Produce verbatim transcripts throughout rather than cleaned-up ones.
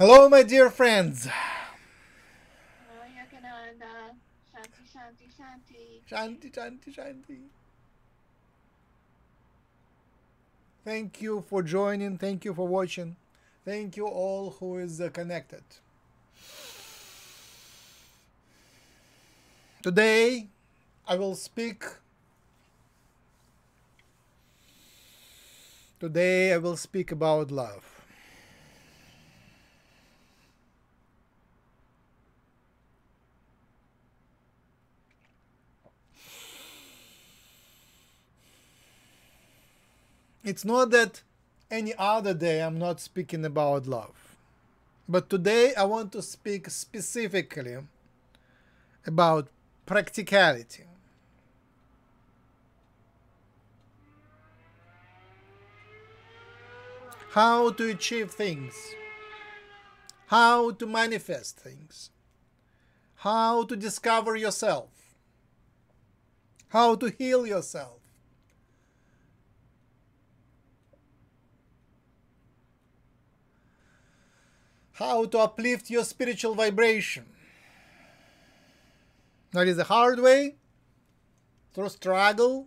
Hello, my dear friends. Hello, Yogananda. Shanti, shanti, shanti. Shanti, shanti, shanti. Thank you for joining. Thank you for watching. Thank you all who is connected. Today, I will speak. Today, I will speak about love. It's not that any other day I'm not speaking about love, but today I want to speak specifically about practicality. How to achieve things, how to manifest things, how to discover yourself, how to heal yourself. How to uplift your spiritual vibration. That is the hard way, through struggle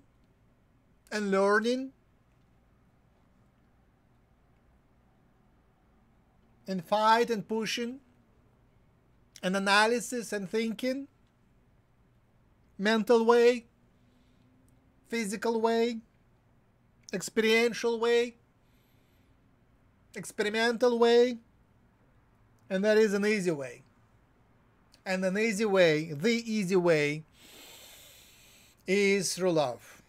and learning and fight and pushing and analysis and thinking, mental way, physical way, experiential way, experimental way. And that is an easy way. And an easy way, the easy way, is through love.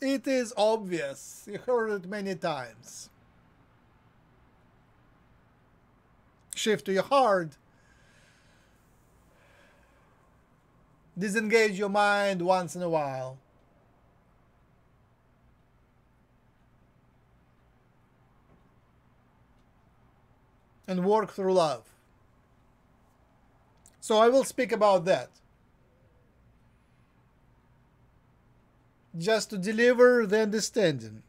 It is obvious. You heard it many times. Shift to your heart. Disengage your mind once in a while. And work through love. So I will speak about that. Just to deliver the understanding.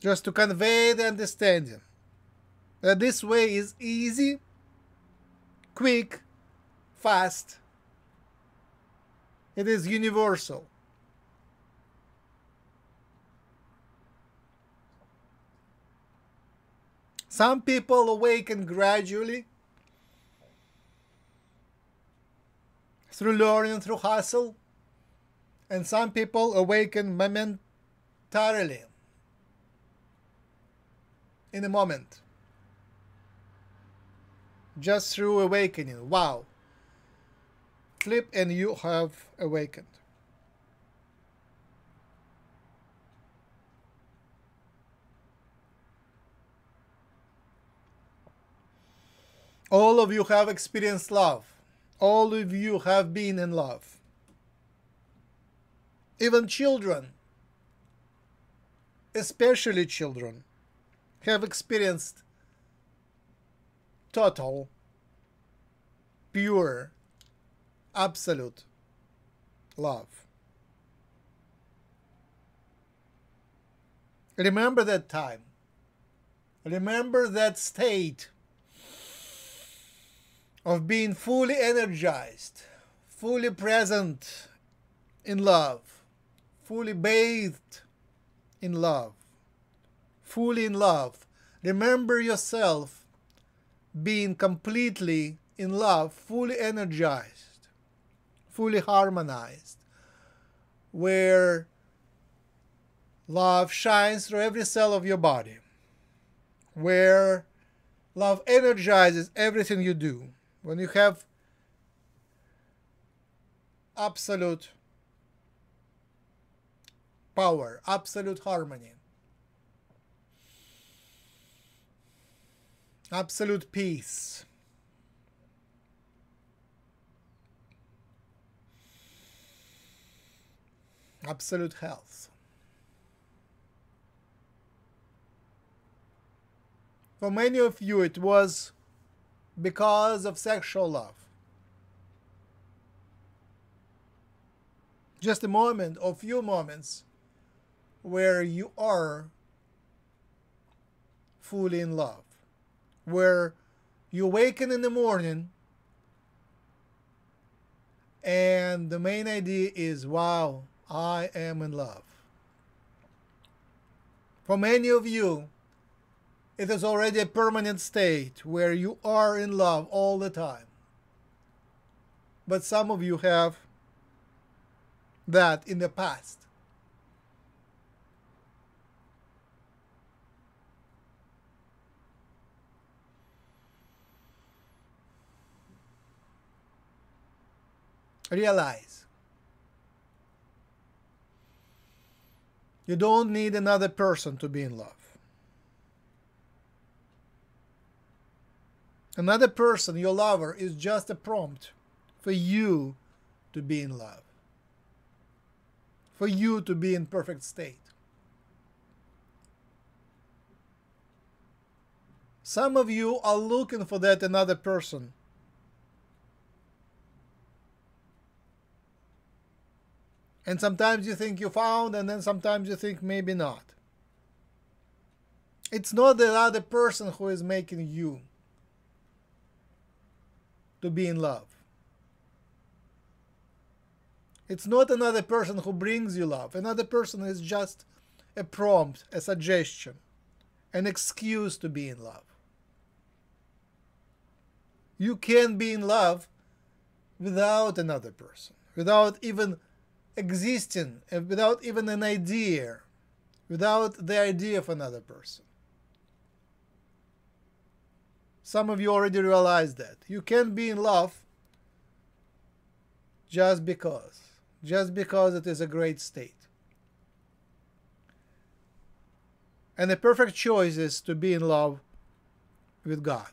Just to convey the understanding. That this way is easy, quick, fast. It is universal. Some people awaken gradually through learning, through hustle, and some people awaken momentarily in a moment, just through awakening. Wow! Flip, and you have awakened. All of you have experienced love. All of you have been in love. Even children, especially children, have experienced total, pure, absolute love. Remember that time. Remember that state of being fully energized, fully present in love, fully bathed in love, fully in love. Remember yourself being completely in love, fully energized, fully harmonized, where love shines through every cell of your body, where love energizes everything you do. When you have absolute power, absolute harmony, absolute peace, absolute health. For many of you, it was because of sexual love. Just a moment or few moments where you are fully in love, where you awaken in the morning and the main idea is, wow, I am in love. For many of you, it is already a permanent state where you are in love all the time. But some of you have that in the past. Realize you don't need another person to be in love. Another person, your lover, is just a prompt for you to be in love, for you to be in perfect state. Some of you are looking for that another person. And sometimes you think you found, and then sometimes you think maybe not. It's not the other person who is making you to be in love. It's not another person who brings you love. Another person is just a prompt, a suggestion, an excuse to be in love. You can be in love without another person, without even existing, without even an idea, without the idea of another person. Some of you already realize that. You can be in love just because, just because it is a great state. And the perfect choice is to be in love with God,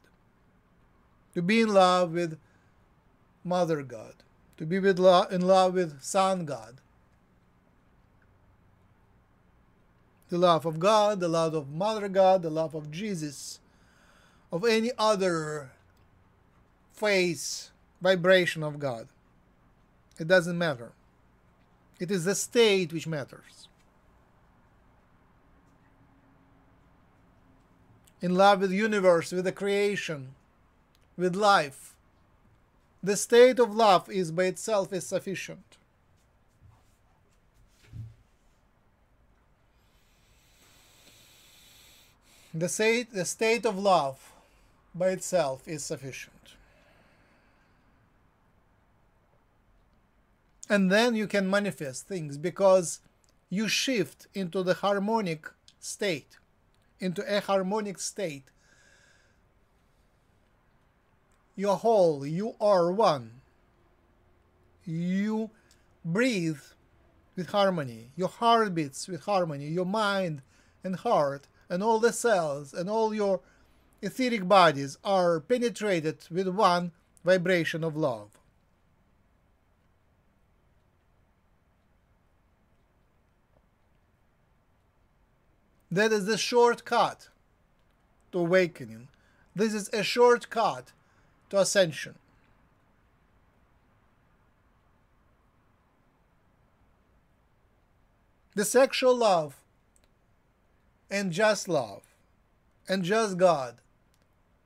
to be in love with Mother God, to be with lo- in love with Son God. The love of God, the love of Mother God, the love of Jesus, of any other face, vibration of God. It doesn't matter. It is the state which matters. In love with the universe, with the creation, with life. The state of love is by itself is sufficient. The state, the state of love by itself is sufficient. And then you can manifest things because you shift into the harmonic state, into a harmonic state. You're whole, you are one. You breathe with harmony, your heart beats with harmony, your mind and heart and all the cells and all your etheric bodies are penetrated with one vibration of love. That is the shortcut to awakening. This is a shortcut to ascension. The sexual love and just love and just God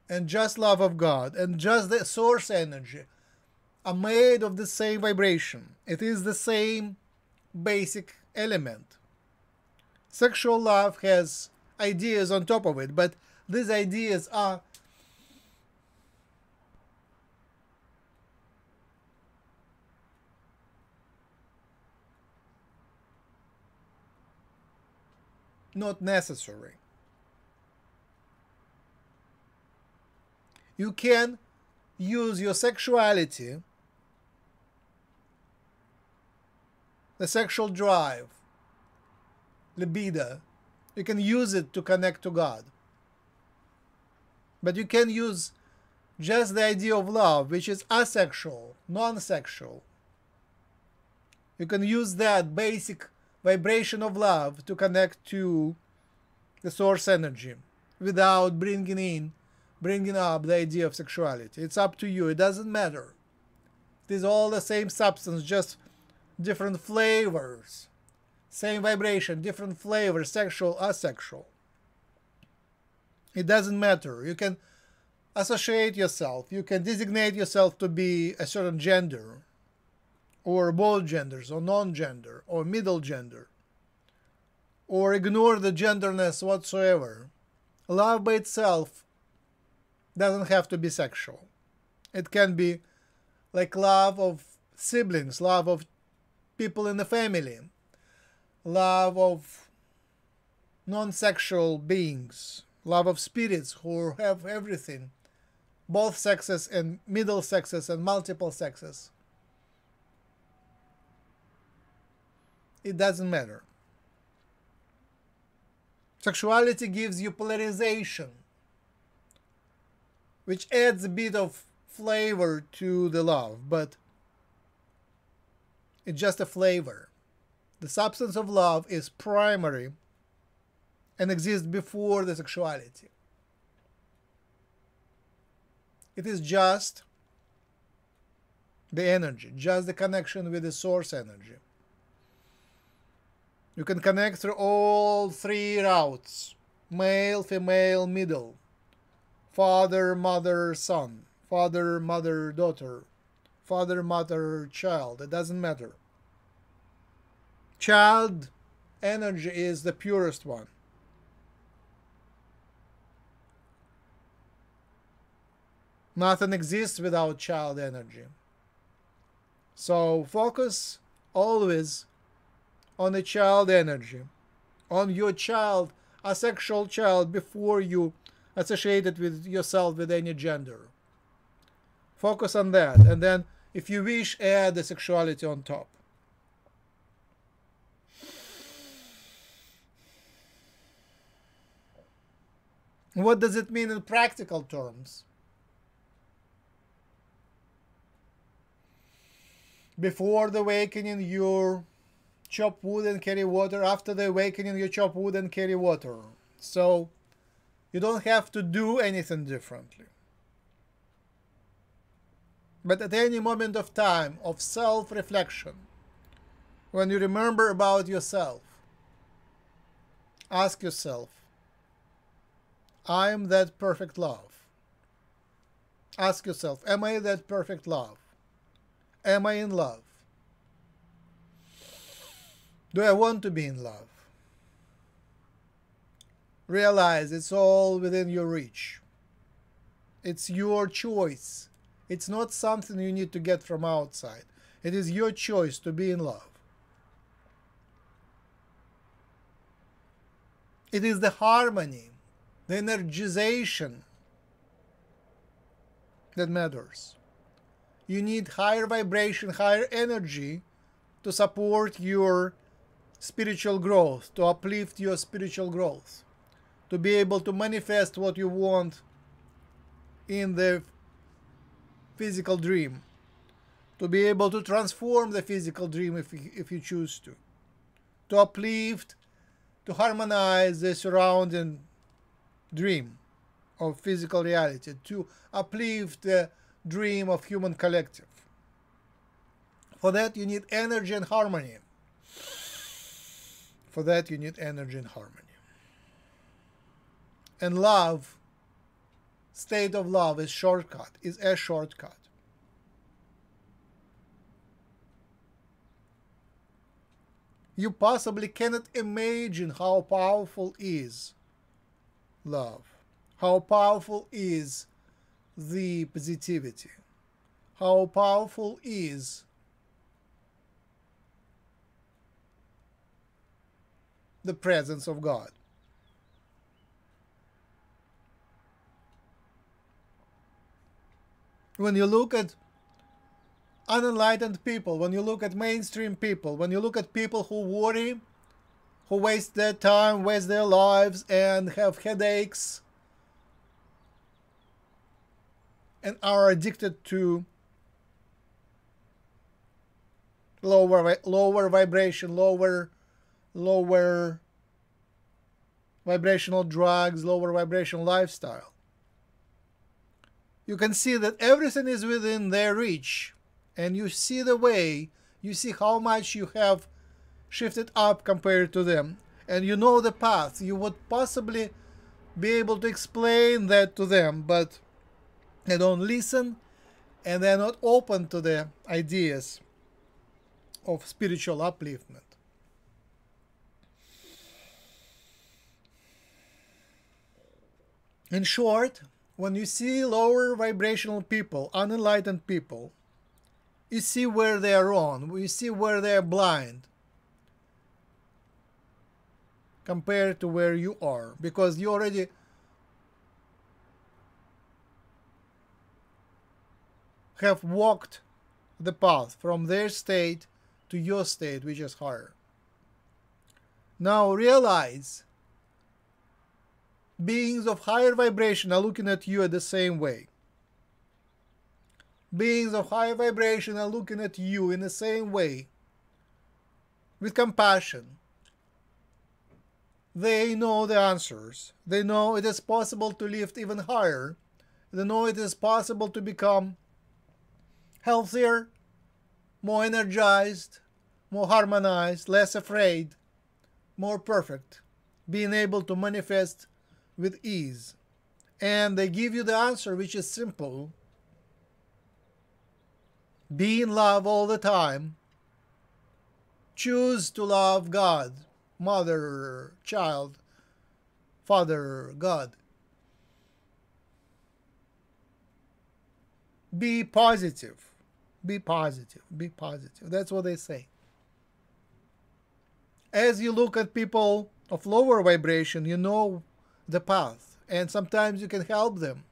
and just love of God and just the source energy are made of the same vibration. It is the same basic element. Sexual love has ideas on top of it, but these ideas are not necessary. You can use your sexuality, the sexual drive, libido, you can use it to connect to God. But you can use just the idea of love, which is asexual, non-sexual. You can use that basic vibration of love to connect to the source energy without bringing in, bringing up the idea of sexuality. It's up to you. It doesn't matter. It is all the same substance, just different flavors, Same vibration, different flavor, sexual, asexual. It doesn't matter. You can associate yourself. You can designate yourself to be a certain gender, or both genders, or non-gender, or middle gender, or ignore the genderness whatsoever. Love by itself doesn't have to be sexual. It can be like love of siblings, love of people in the family, love of non-sexual beings, love of spirits who have everything, both sexes and middle sexes and multiple sexes. It doesn't matter. Sexuality gives you polarization, which adds a bit of flavor to the love, but it's just a flavor. The substance of love is primary and exists before the sexuality. It is just the energy, just the connection with the source energy. You can connect through all three routes: male, female, middle, father, mother, son, father, mother, daughter, father, mother, child. It doesn't matter. Child energy is the purest one. Nothing exists without child energy. So focus always on the child energy, on your child, asexual child, before you associate it with yourself with any gender. Focus on that, and then if you wish, add the sexuality on top. What does it mean in practical terms? Before the awakening, you're chop wood and carry water. After the awakening, you chop wood and carry water. So you don't have to do anything differently. But at any moment of time of self-reflection, when you remember about yourself, ask yourself, I am that perfect love. Ask yourself, am I that perfect love? Am I in love? Do I want to be in love? Realize it's all within your reach. It's your choice. It's not something you need to get from outside. It is your choice to be in love. It is the harmony, the energization that matters. You need higher vibration, higher energy to support your spiritual growth, to uplift your spiritual growth, to be able to manifest what you want in the physical dream, to be able to transform the physical dream if, if you choose to, to uplift, to harmonize the surrounding dream of physical reality, to uplift the dream of human collective. For that you need energy and harmony. For that, you need energy and harmony. And love, state of love, is shortcut, is a shortcut. You possibly cannot imagine how powerful is love, how powerful is the positivity, how powerful is the presence of God. When you look at unenlightened people, when you look at mainstream people, when you look at people who worry, who waste their time, waste their lives, and have headaches, and are addicted to lower, lower vibration, lower lower vibrational drugs, lower vibrational lifestyle. You can see that everything is within their reach, and you see the way, you see how much you have shifted up compared to them, and you know the path, you would possibly be able to explain that to them, but they don't listen and they're not open to the ideas of spiritual upliftment. In short, when you see lower vibrational people, unenlightened people, you see where they are wrong, you see where they are blind compared to where you are, because you already have walked the path from their state to your state, which is higher. Now realize beings of higher vibration are looking at you in the same way. Beings of higher vibration are looking at you in the same way, with compassion. They know the answers. They know it is possible to lift even higher. They know it is possible to become healthier, more energized, more harmonized, less afraid, more perfect, being able to manifest with ease. And they give you the answer, which is simple. Be in love all the time. Choose to love God, mother, child, father, God. Be positive. Be positive. Be positive. That's what they say. As you look at people of lower vibration, you know the path, and sometimes you can help them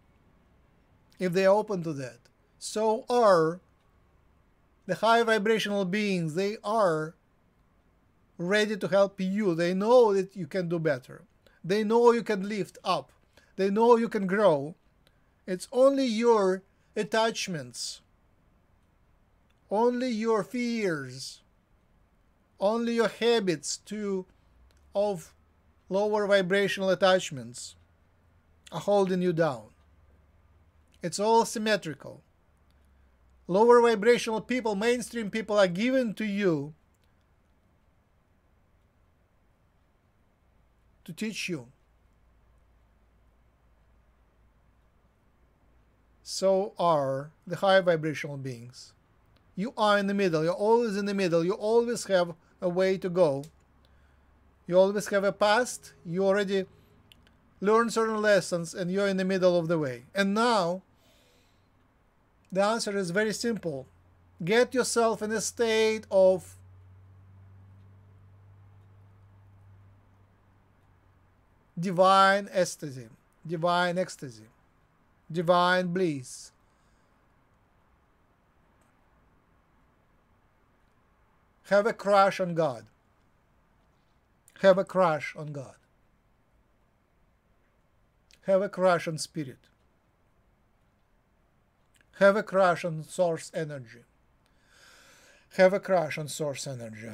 if they are open to that. So are the high vibrational beings. They are ready to help you. They know that you can do better. They know you can lift up. They know you can grow. It's only your attachments, only your fears, only your habits to of lower vibrational attachments are holding you down. It's all symmetrical. Lower vibrational people, mainstream people, are given to you to teach you. So are the high vibrational beings. You are in the middle. You're always in the middle. You always have a way to go. You always have a past, you already learned certain lessons, and you're in the middle of the way. And now, the answer is very simple. Get yourself in a state of divine ecstasy, divine ecstasy, divine bliss. Have a crush on God. Have a crush on God. Have a crush on Spirit. Have a crush on Source Energy. Have a crush on Source Energy.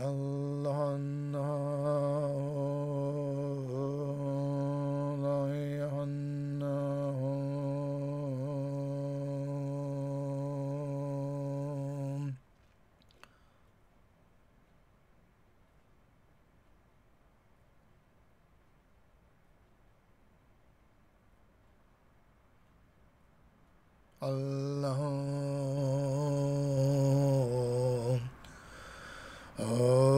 Allah. Oh.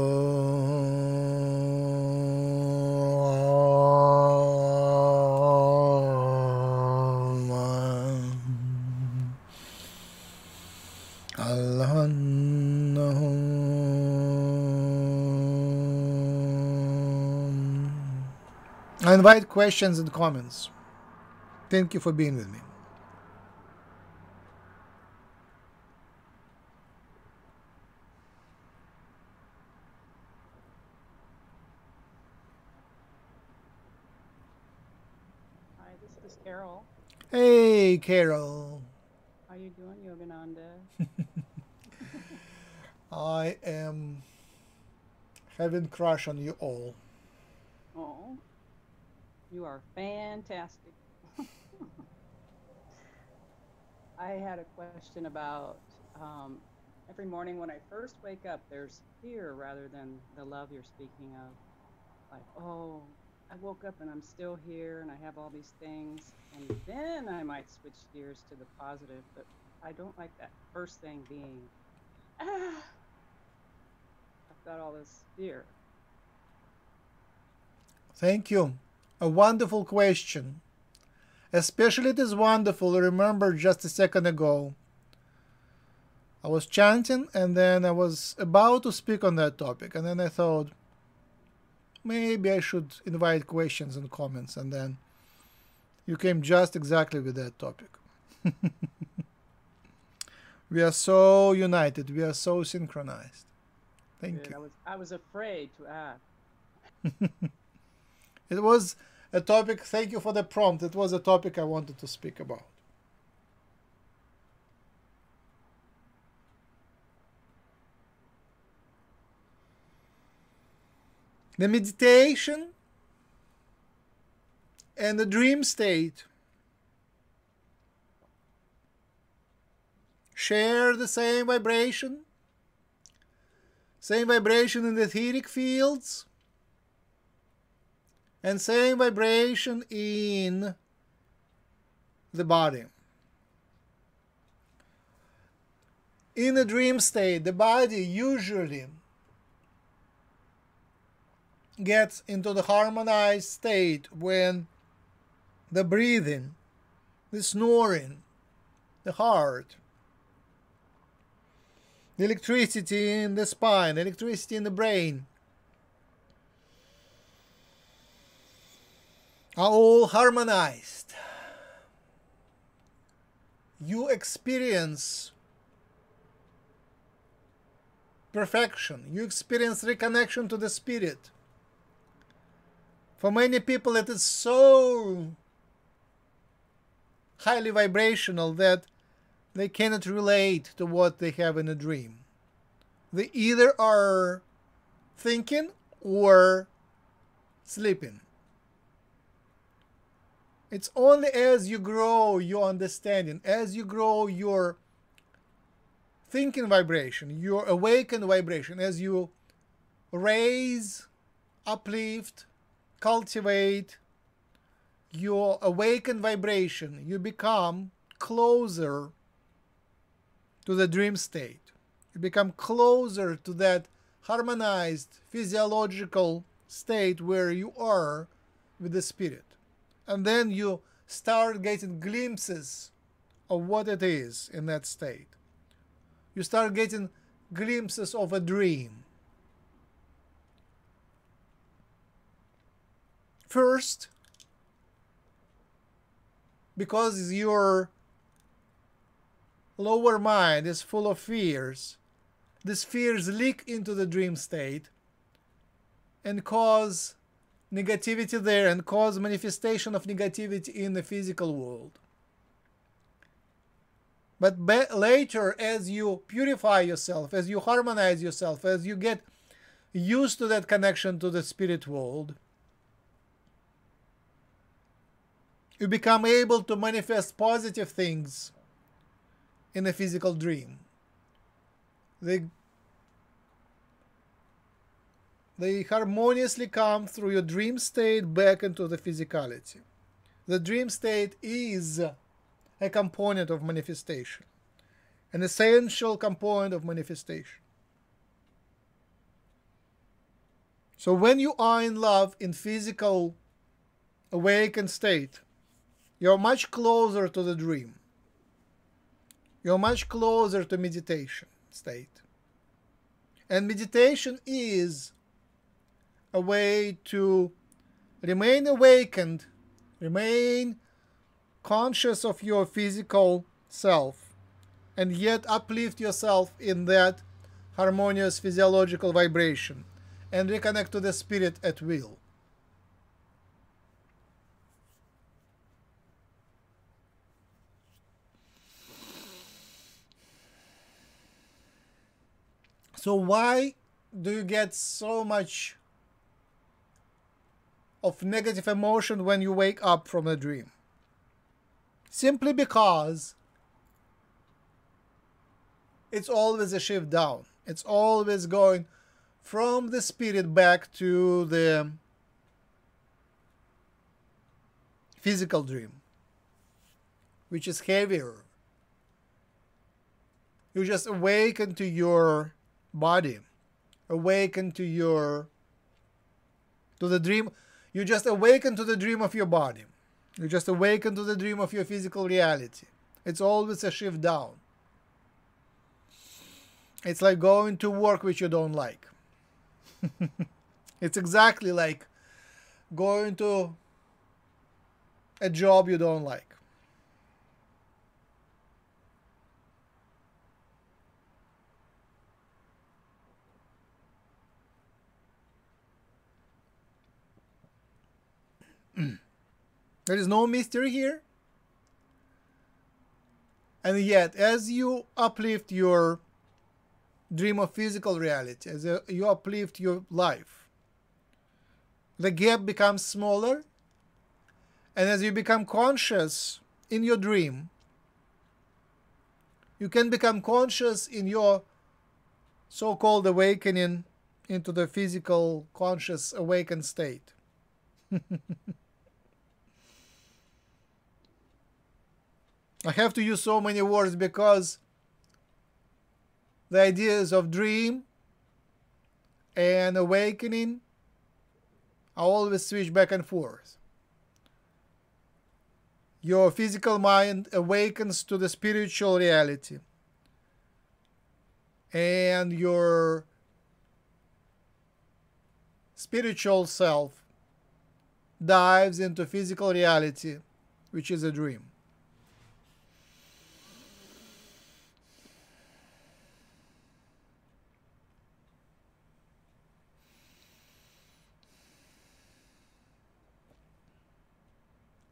I invite questions and comments. Thank you for being with me. Hey, Carol. How you doing, Yogananda? I am having crush on you all. Oh, you are fantastic. I had a question about um, Every morning when I first wake up, there's fear rather than the love you're speaking of. Like, oh, I woke up and I'm still here and I have all these things. And then I might switch gears to the positive, but I don't like that first thing being, ah, I've got all this fear. Thank you. A wonderful question. Especially it is wonderful, remember just a second ago. I was chanting and then I was about to speak on that topic, and then I thought maybe I should invite questions and comments, and then you came just exactly with that topic. We are so united, we are so synchronized. Thank Good. you. I was, I was afraid to ask. It was a topic, thank you for the prompt, it was a topic I wanted to speak about. The meditation and the dream state share the same vibration, same vibration in the etheric fields, and same vibration in the body. In a dream state, the body usually gets into the harmonized state when the breathing, the snoring, the heart, the electricity in the spine, electricity in the brain are all harmonized. You experience perfection, you experience reconnection to the spirit. For many people, it is so highly vibrational that they cannot relate to what they have in a dream. They either are thinking or sleeping. It's only as you grow your understanding, as you grow your thinking vibration, your awakened vibration, as you raise, uplift, cultivate your awakened vibration, you become closer to the dream state. You become closer to that harmonized physiological state where you are with the spirit. And then you start getting glimpses of what it is in that state. You start getting glimpses of a dream. First, because your lower mind is full of fears, these fears leak into the dream state and cause negativity there and cause manifestation of negativity in the physical world. But later, as you purify yourself, as you harmonize yourself, as you get used to that connection to the spirit world, you become able to manifest positive things in a physical dream. They, they harmoniously come through your dream state back into the physicality. The dream state is a component of manifestation, an essential component of manifestation. So when you are in love in physical awakened state, you're much closer to the dream. You're much closer to meditation state. And meditation is a way to remain awakened, remain conscious of your physical self, and yet uplift yourself in that harmonious physiological vibration and reconnect to the spirit at will. So why do you get so much of negative emotion when you wake up from a dream? Simply because it's always a shift down. It's always going from the spirit back to the physical dream, which is heavier. You just awaken to your body, awaken to your, to the dream. You just awaken to the dream of your body. You just awaken to the dream of your physical reality. It's always a shift down. It's like going to work which you don't like. It's exactly like going to a job you don't like. There is no mystery here. And yet, as you uplift your dream of physical reality, as you uplift your life, the gap becomes smaller. And as you become conscious in your dream, you can become conscious in your so-called awakening into the physical, conscious, awakened state. I have to use so many words because the ideas of dream and awakening, I always switch back and forth. Your physical mind awakens to the spiritual reality, and your spiritual self dives into physical reality, which is a dream.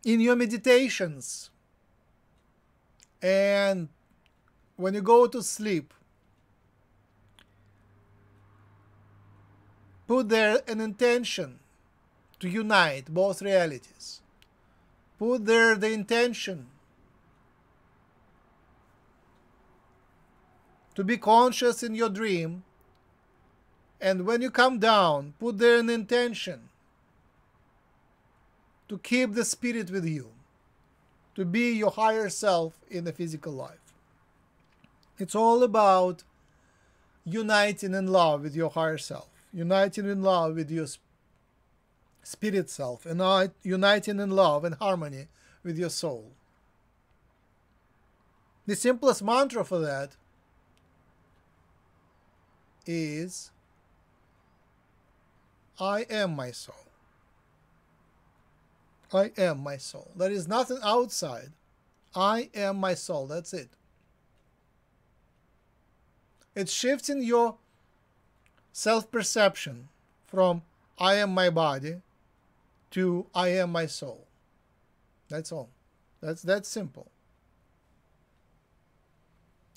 In your meditations and when you go to sleep, put there an intention to unite both realities. Put there the intention to be conscious in your dream, and when you come down, put there an intention to keep the spirit with you, to be your higher self in the physical life. It's all about uniting in love with your higher self, uniting in love with your spirit self, and uniting in love and harmony with your soul. The simplest mantra for that is, I am my soul. I am my soul. There is nothing outside. I am my soul. That's it. It's shifting your self-perception from I am my body to I am my soul. That's all. That's, that's simple.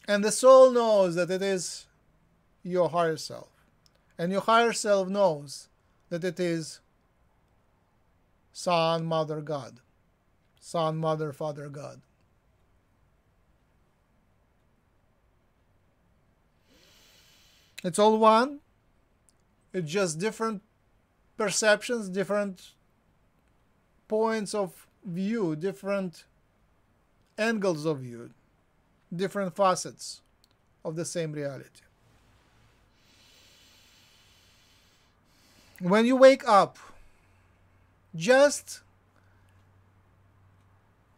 And the soul knows that it is your higher self. And your higher self knows that it is Son, Mother, God. Son, Mother, Father, God. It's all one. It's just different perceptions, different points of view, different angles of view, different facets of the same reality. When you wake up, just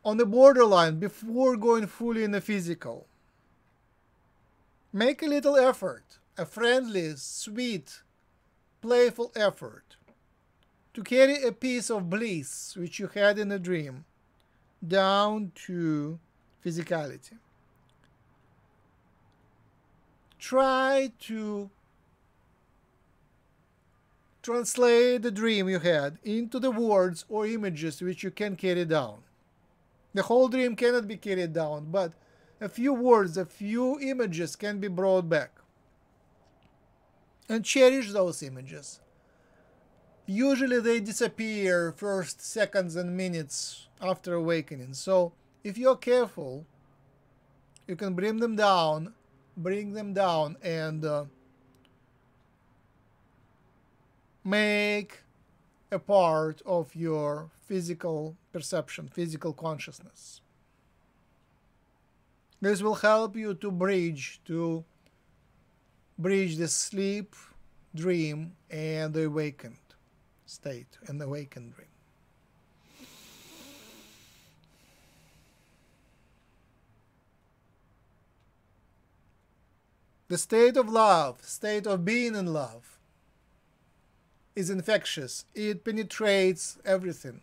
on the borderline, before going fully in the physical, make a little effort, a friendly, sweet, playful effort to carry a piece of bliss which you had in a dream down to physicality. Try to translate the dream you had into the words or images which you can carry down. The whole dream cannot be carried down, but a few words, a few images can be brought back. And cherish those images. Usually they disappear first seconds and minutes after awakening. So if you're careful, you can bring them down bring them down and uh, make a part of your physical perception, physical consciousness. This will help you to bridge, to bridge the sleep, dream, and the awakened state, and the awakened dream. The state of love, state of being in love, is infectious. It penetrates everything.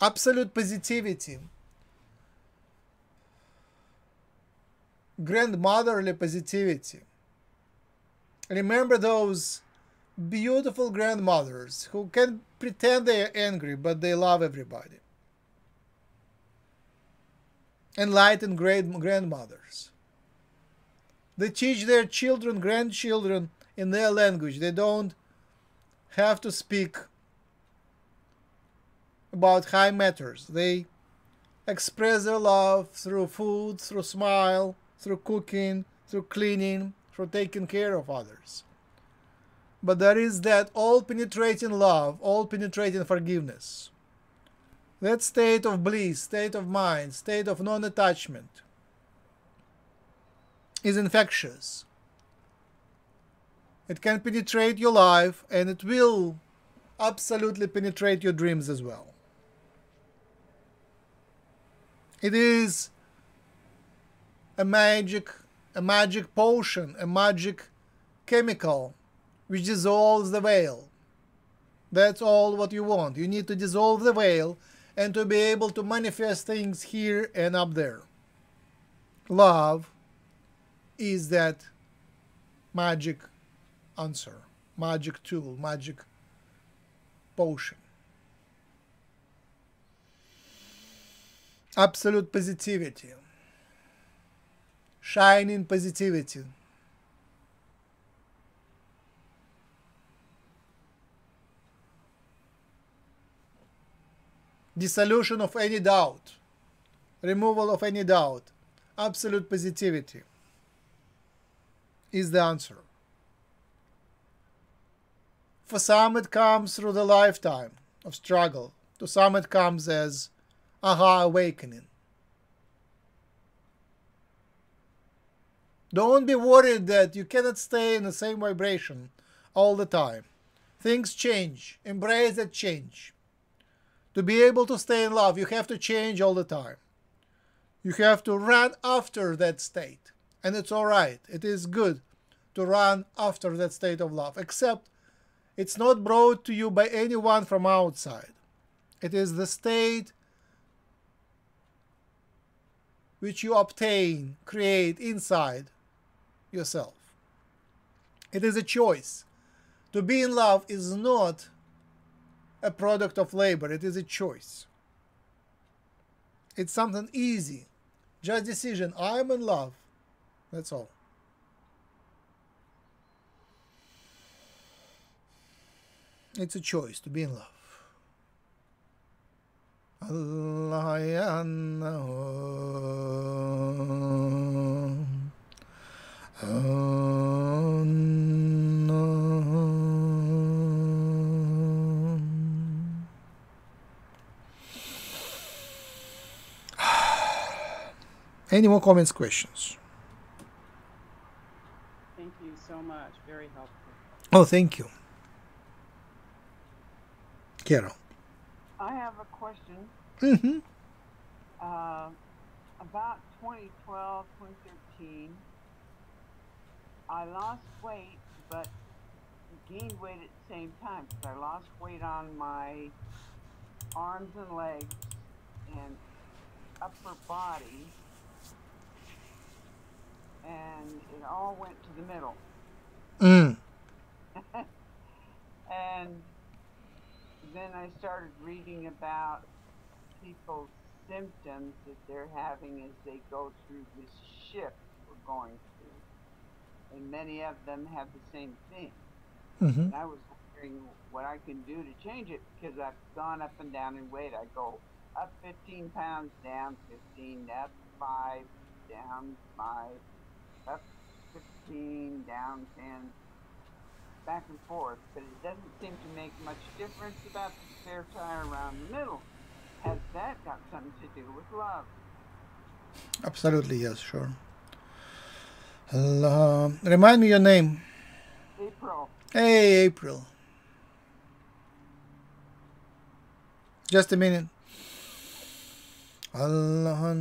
Absolute positivity, grandmotherly positivity. Remember those beautiful grandmothers who can pretend they are angry, but they love everybody. Enlightened great grandmothers. They teach their children, grandchildren in their language. They don't have to speak about high matters. They express their love through food, through smile, through cooking, through cleaning, through taking care of others. But there is that all-penetrating love, all-penetrating forgiveness. That state of bliss, state of mind, state of non-attachment is infectious. It can penetrate your life, and it will absolutely penetrate your dreams as well. It is a magic, a magic potion, a magic chemical which dissolves the veil. That's all what you want. You need to dissolve the veil and to be able to manifest things here and up there. Love is that magic answer, magic tool, magic potion. Absolute positivity, shining positivity. Dissolution of any doubt, removal of any doubt, absolute positivity is the answer. For some it comes through the lifetime of struggle. To some it comes as aha awakening. Don't be worried that you cannot stay in the same vibration all the time. Things change. Embrace that change. To be able to stay in love, you have to change all the time. You have to run after that state. And it's all right. It is good to run after that state of love. Except it's not brought to you by anyone from outside. It is the state which you obtain, create inside yourself. It is a choice. To be in love is not a product of labor. It is a choice. It's something easy. Just decision. I am in love. That's all. It's a choice to be in love. Allah yannahu Any more comments, questions? Thank you so much. Very helpful. Oh, thank you. Carol. I have a question. Mm-hmm. uh, about twenty twelve, twenty thirteen, I lost weight, but gained weight at the same time. So I lost weight on my arms and legs and upper body, and it all went to the middle. Mm. And then I started reading about people's symptoms that they're having as they go through this shift we're going through. And many of them have the same thing. Mm-hmm. And I was wondering what I can do to change it, because I've gone up and down in weight. I go up fifteen pounds, down fifteen, up five, down five, up fifteen, down ten, back and forth, but it doesn't seem to make much difference about the spare tire around the middle. Has that got something to do with love? Absolutely, yes, sure. Uh, remind me your name. April. Hey, April. Just a minute. Allah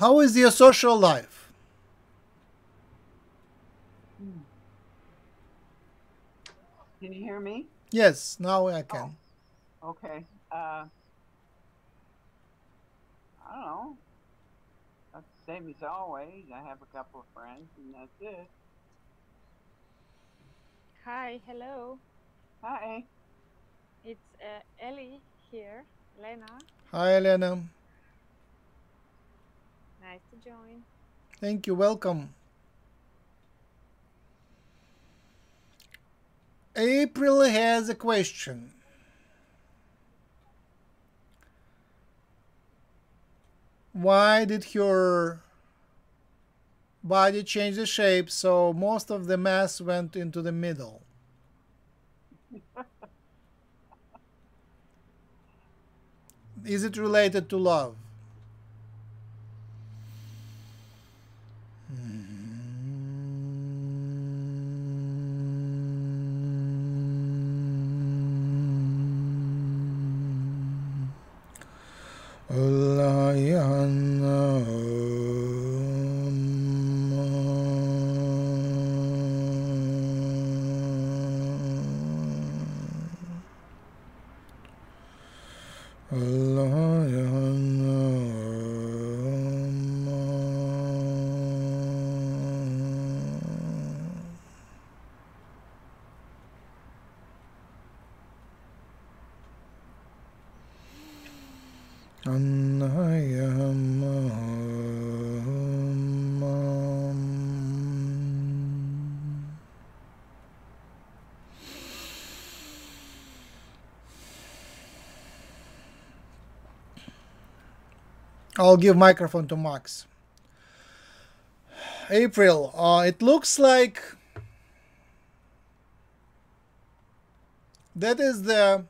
How is your social life? Can you hear me? Yes, now I can. Oh, okay. Uh, I don't know. That's the same as always. I have a couple of friends and that's it. Hi, hello. Hi. It's uh, Ellie here, Lena. Hi, Lena. Nice to join. Thank you. Welcome. April has a question. Why did her body change the shape so most of the mass went into the middle? Is it related to love? I'll give microphone to Max. April, uh, it looks like that is the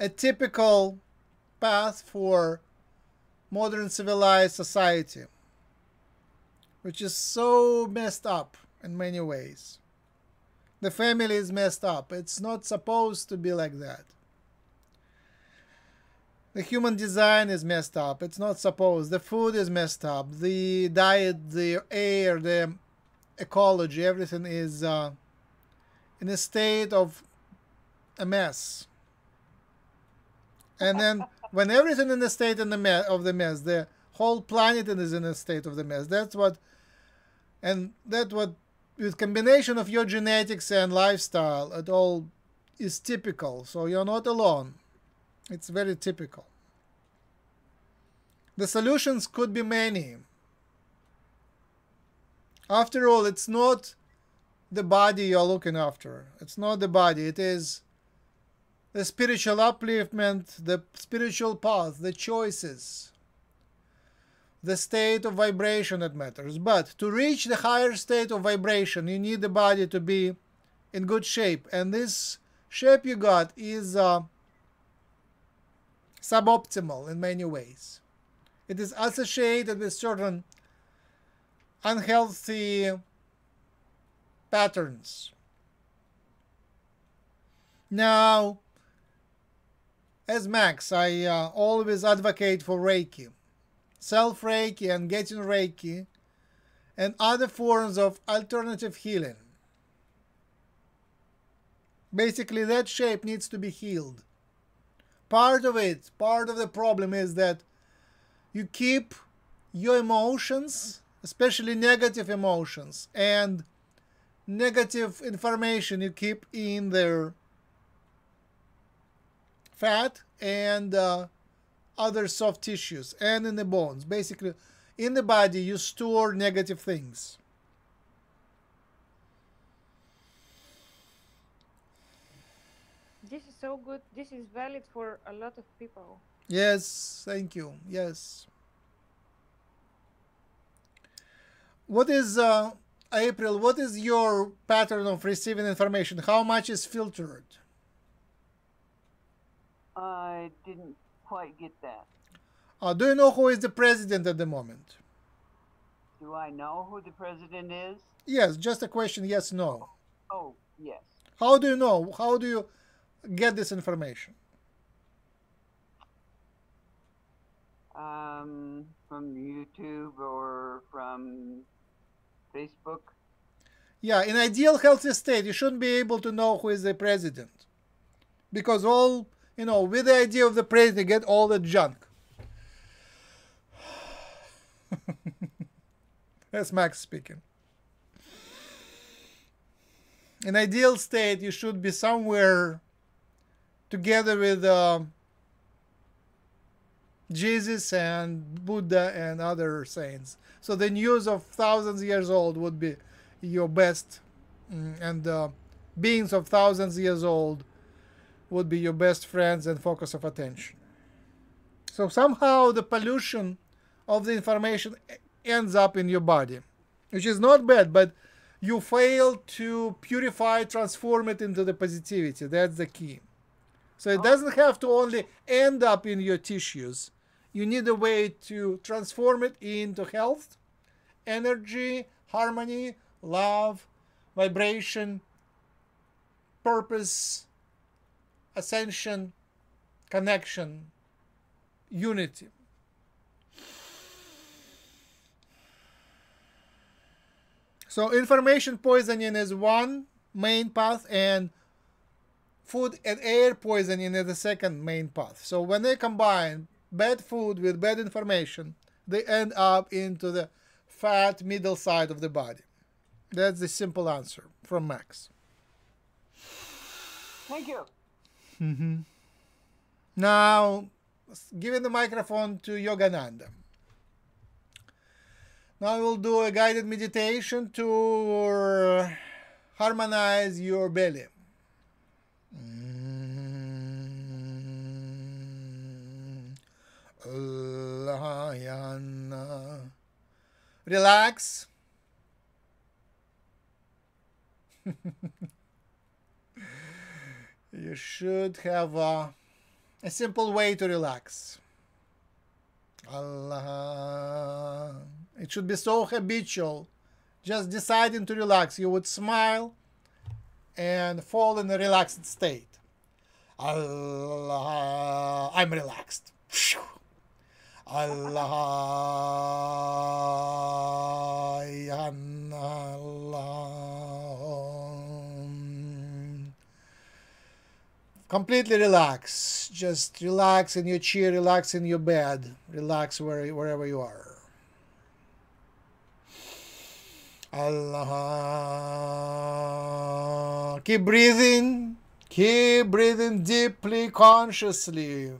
a typical path for modern civilized society, which is so messed up in many ways. The family is messed up. It's not supposed to be like that. The human design is messed up. It's not supposed. The food is messed up. The diet, the air, the ecology, everything is uh, in a state of a mess. And then when everything in the state in the mess, of the mess, the whole planet is in a state of the mess. That's what, and that what, with combination of your genetics and lifestyle, it all is typical. So you're not alone. It's very typical. The solutions could be many. After all, it's not the body you're looking after. It's not the body. It is the spiritual upliftment, the spiritual path, the choices, the state of vibration that matters. But to reach the higher state of vibration, you need the body to be in good shape. And this shape you got is Uh, suboptimal in many ways. It is associated with certain unhealthy patterns. Now, as Max, I uh, always advocate for Reiki, self-Reiki and getting Reiki, and other forms of alternative healing. Basically, that shape needs to be healed. Part of it, part of the problem is that you keep your emotions, especially negative emotions, and negative information you keep in their fat and uh, other soft tissues and in the bones. Basically, in the body, you store negative things. This is so good. This is valid for a lot of people. Yes, thank you. Yes. What is, uh, April, what is your pattern of receiving information? How much is filtered? I didn't quite get that. Uh, do you know who is the president at the moment? Do I know who the president is? Yes, just a question, yes, no. Oh, yes. How do you know? How do you get this information? Um, from YouTube or from Facebook. Yeah, in ideal healthy state, you shouldn't be able to know who is the president. Because all, you know, with the idea of the president, you get all the junk. That's Max speaking. In ideal state, you should be somewhere together with uh, Jesus and Buddha and other saints. So the news of thousands of years old would be your best, and uh, beings of thousands of years old would be your best friends and focus of attention. So somehow the pollution of the information ends up in your body, which is not bad, but you fail to purify, transform it into the positivity. That's the key. So it doesn't have to only end up in your tissues. You need a way to transform it into health, energy, harmony, love, vibration, purpose, ascension, connection, unity. So information poisoning is one main path, and food and air poisoning is the second main path. So when they combine bad food with bad information, they end up into the fat middle side of the body. That's the simple answer from Max. Thank you. Mm-hmm. Now, giving the microphone to Yogananda. Now we will do a guided meditation to harmonize your belly. Relax. You should have a, a simple way to relax. Allah. It should be so habitual. Just deciding to relax, you would smile and fall in a relaxed state. Allah, I'm relaxed. Allah, completely relax. Just relax in your chair, relax in your bed, relax where, wherever you are. Allah. Keep breathing. Keep breathing deeply, consciously.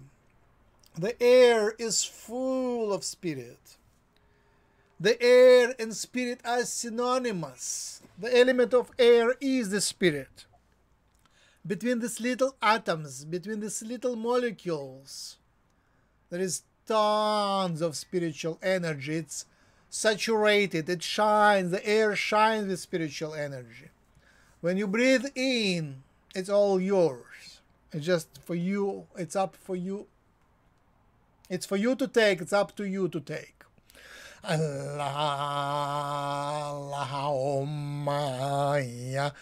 The air is full of spirit. The air and spirit are synonymous. The element of air is the spirit. Between these little atoms, between these little molecules, there is tons of spiritual energy. It's saturated, it shines, the air shines with spiritual energy. When you breathe in, it's all yours. It's just for you, it's up for you. It's for you to take, it's up to you to take. Allah, Allah, Om, Maya.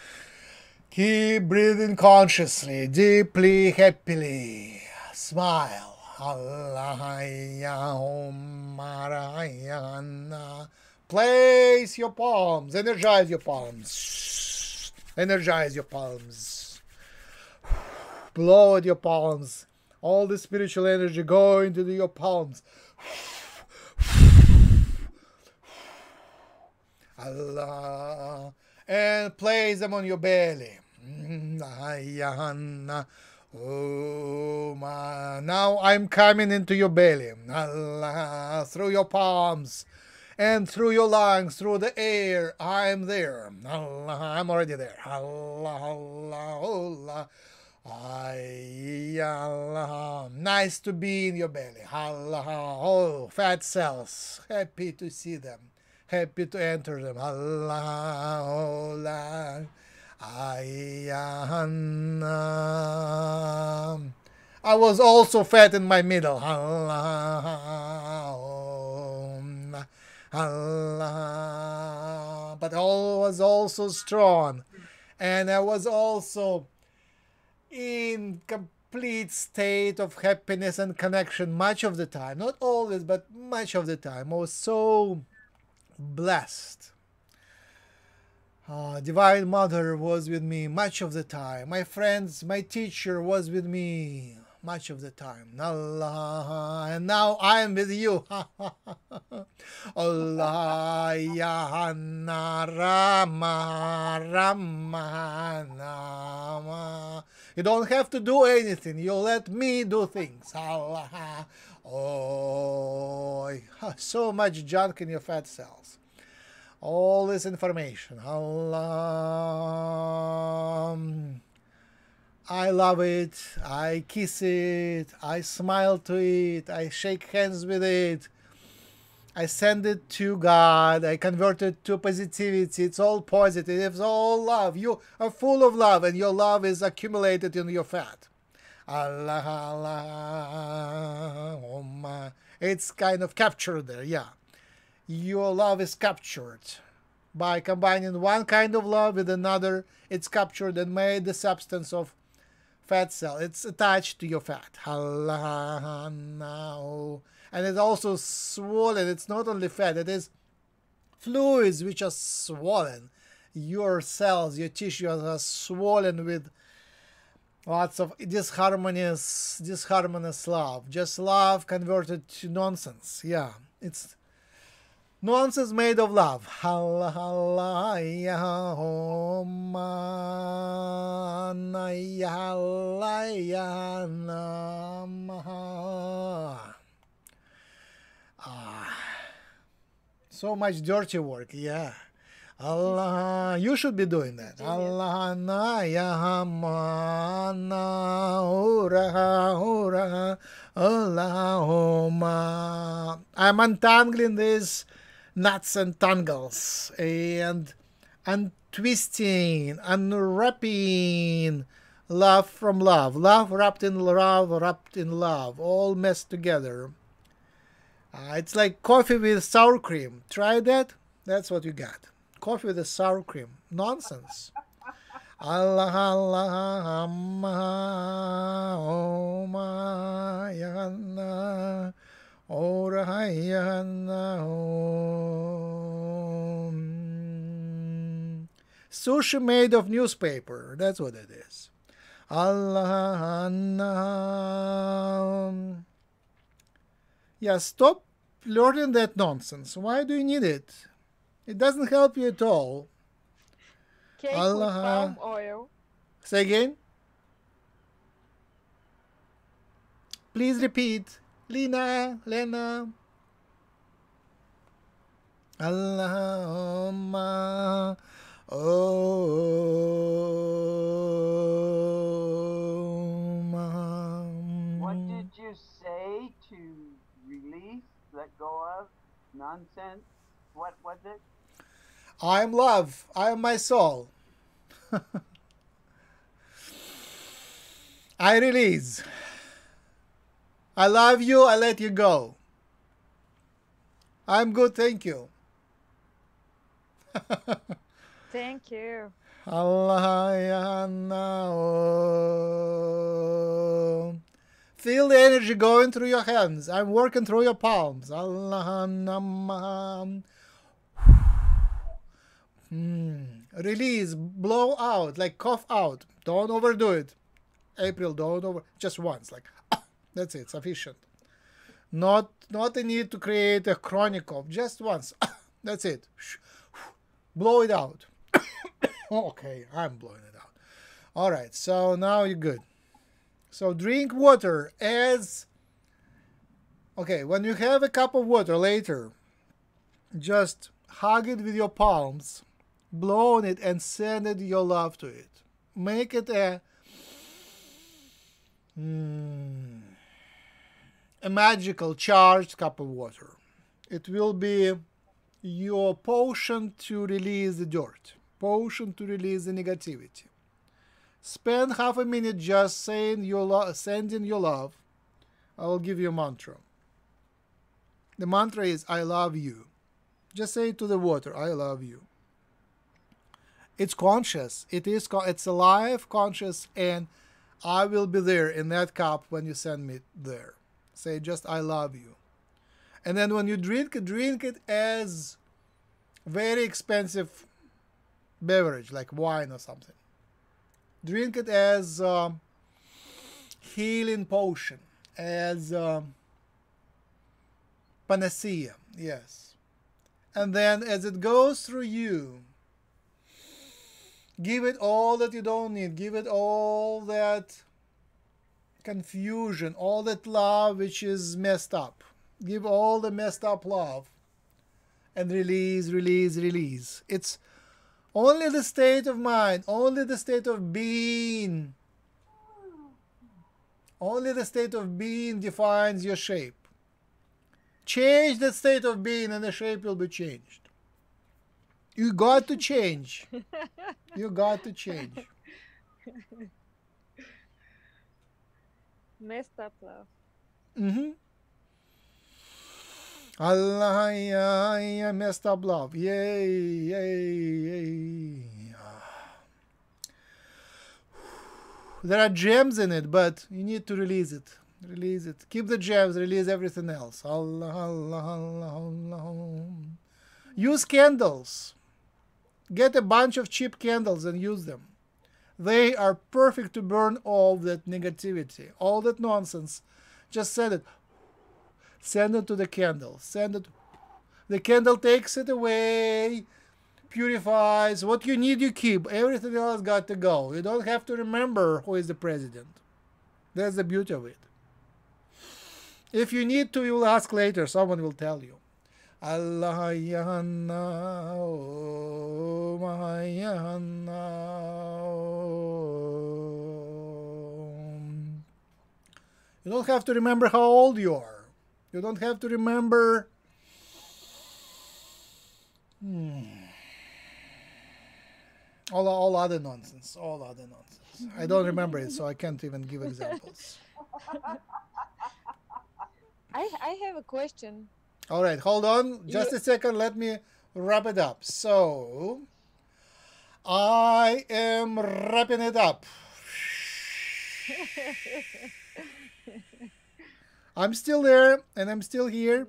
Keep breathing consciously, deeply, happily. Smile. Allah, Om, Maya. Place your palms. Energize your palms. Energize your palms. Blow at your palms. All the spiritual energy go into the, your palms. Allah. And place them on your belly. Now I'm coming into your belly. Allah. Through your palms. And through your lungs, through the air, I'm there. Allah, I'm already there. Allah, Allah, Allah. Nice to be in your belly. Allah, oh, fat cells. Happy to see them. Happy to enter them. Allah, Allah. I was also fat in my middle. Allah. Allah, but I was also strong, and I was also in complete state of happiness and connection much of the time, not always, but much of the time. I was so blessed. Uh, Divine Mother was with me much of the time. My friends, my teacher was with me much of the time. Allah, and now I am with you. Allah, Yahana, Rama, Rama, Nama. You don't have to do anything. You let me do things. Allah. Oh, so much junk in your fat cells. All this information. Allah. I love it, I kiss it, I smile to it, I shake hands with it, I send it to God, I convert it to positivity, it's all positive, it's all love. You are full of love and your love is accumulated in your fat. Allah, Allah, Om. It's kind of captured there, yeah. Your love is captured. By combining one kind of love with another, it's captured and made the substance of fat cell. It's attached to your fat. And it's also swollen. It's not only fat, it is fluids which are swollen. Your cells, your tissues are swollen with lots of disharmonious disharmonious love. Just love converted to nonsense. Yeah, it's nonsense made of love. Allah, Allah, Allah. Ah, so much dirty work, yeah. Allah, you should be doing that. Allah, Allah, I'm untangling this nuts and tangles and untwisting, unwrapping love from love, love wrapped in love, wrapped in love, all messed together. Uh, it's like coffee with sour cream. Try that. That's what you got. Coffee with a sour cream. Nonsense. Allah, Allah, sushi made of newspaper, that's what it is. Allah. Yeah, stop learning that nonsense. Why do you need it? It doesn't help you at all. Cake with palm oil. Say again? Please repeat. Lena, Lena. Allahumma. Oh. What did you say to release, let go of, nonsense? What was it? I am love. I am my soul. I release. I love you, I let you go. I'm good, thank you. Thank you. Allah. Feel the energy going through your hands. I'm working through your palms. Allah. Mm. Release, blow out, like cough out. Don't overdo it. April, don't over. Just once, like ah, that's it, sufficient. Not, not the need to create a chronic cough. Just once, ah, that's it. Blow it out. Okay, I'm blowing it out. All right, so now you're good. So drink water as. Okay, when you have a cup of water later, just hug it with your palms. Blow on it and send it your love to it. Make it a mm, a magical charged cup of water. It will be your potion to release the dirt, potion to release the negativity. Spend half a minute just saying your love, sending your love. I will give you a mantra. The mantra is I love you. Just say it to the water, I love you. It's conscious, it is, it's alive, conscious, and I will be there in that cup when you send me there. Say just, I love you. And then when you drink it, drink it as very expensive beverage, like wine or something. Drink it as um, healing potion, as um, panacea, yes. And then as it goes through you, give it all that you don't need. Give it all that confusion, all that love which is messed up. Give all the messed up love and release, release, release. It's only the state of mind, only the state of being. Only the state of being defines your shape. Change the state of being and the shape will be changed. You got to change. You got to change. Messed up love. Mm-hmm. Allah, yeah, yeah, messed up love. Yay, yay, yay. There are gems in it, but you need to release it. Release it. Keep the gems, release everything else. Allah, Allah, Allah, Allah. Use candles. Get a bunch of cheap candles and use them. They are perfect to burn all that negativity, all that nonsense. Just send it. Send it to the candle. Send it. The candle takes it away, purifies. What you need, you keep. Everything else got to go. You don't have to remember who is the president. That's the beauty of it. If you need to, you will ask later. Someone will tell you. Allah Yahanna, O Mahayahanna. You don't have to remember how old you are. You don't have to remember. Hmm. All, all other nonsense. All other nonsense. I don't remember it, so I can't even give examples. I, I have a question. All right, hold on just a second. Let me wrap it up. So, I am wrapping it up. I'm still there and I'm still here.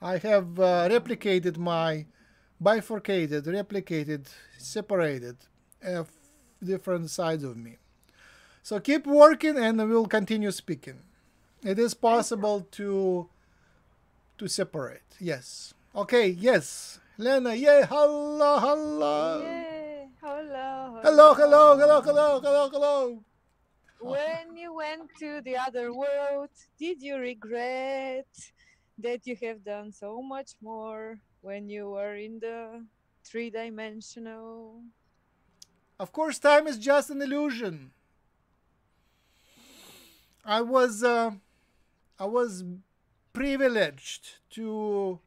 I have uh, replicated my, bifurcated, replicated, separated uh, different sides of me. So keep working and we'll continue speaking. It is possible to... to separate, yes. Okay, yes. Lena, yeah, hello, hello. Yeah, hello, hello. Hello, hello, hello, hello, hello, hello. When you went to the other world, did you regret that you have done so much more when you were in the three-dimensional? Of course, time is just an illusion. I was, uh, I was... privileged to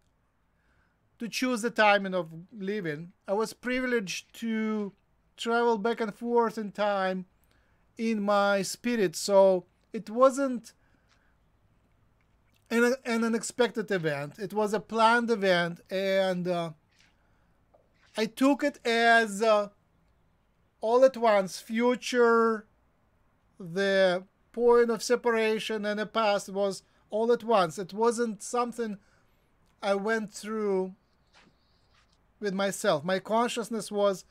to choose the timing of living. I was privileged to travel back and forth in time in my spirit, so it wasn't an, an unexpected event. It was a planned event, and uh, I took it as uh, all at once, future, the point of separation, and the past was all at once. It wasn't something I went through with myself. My consciousness was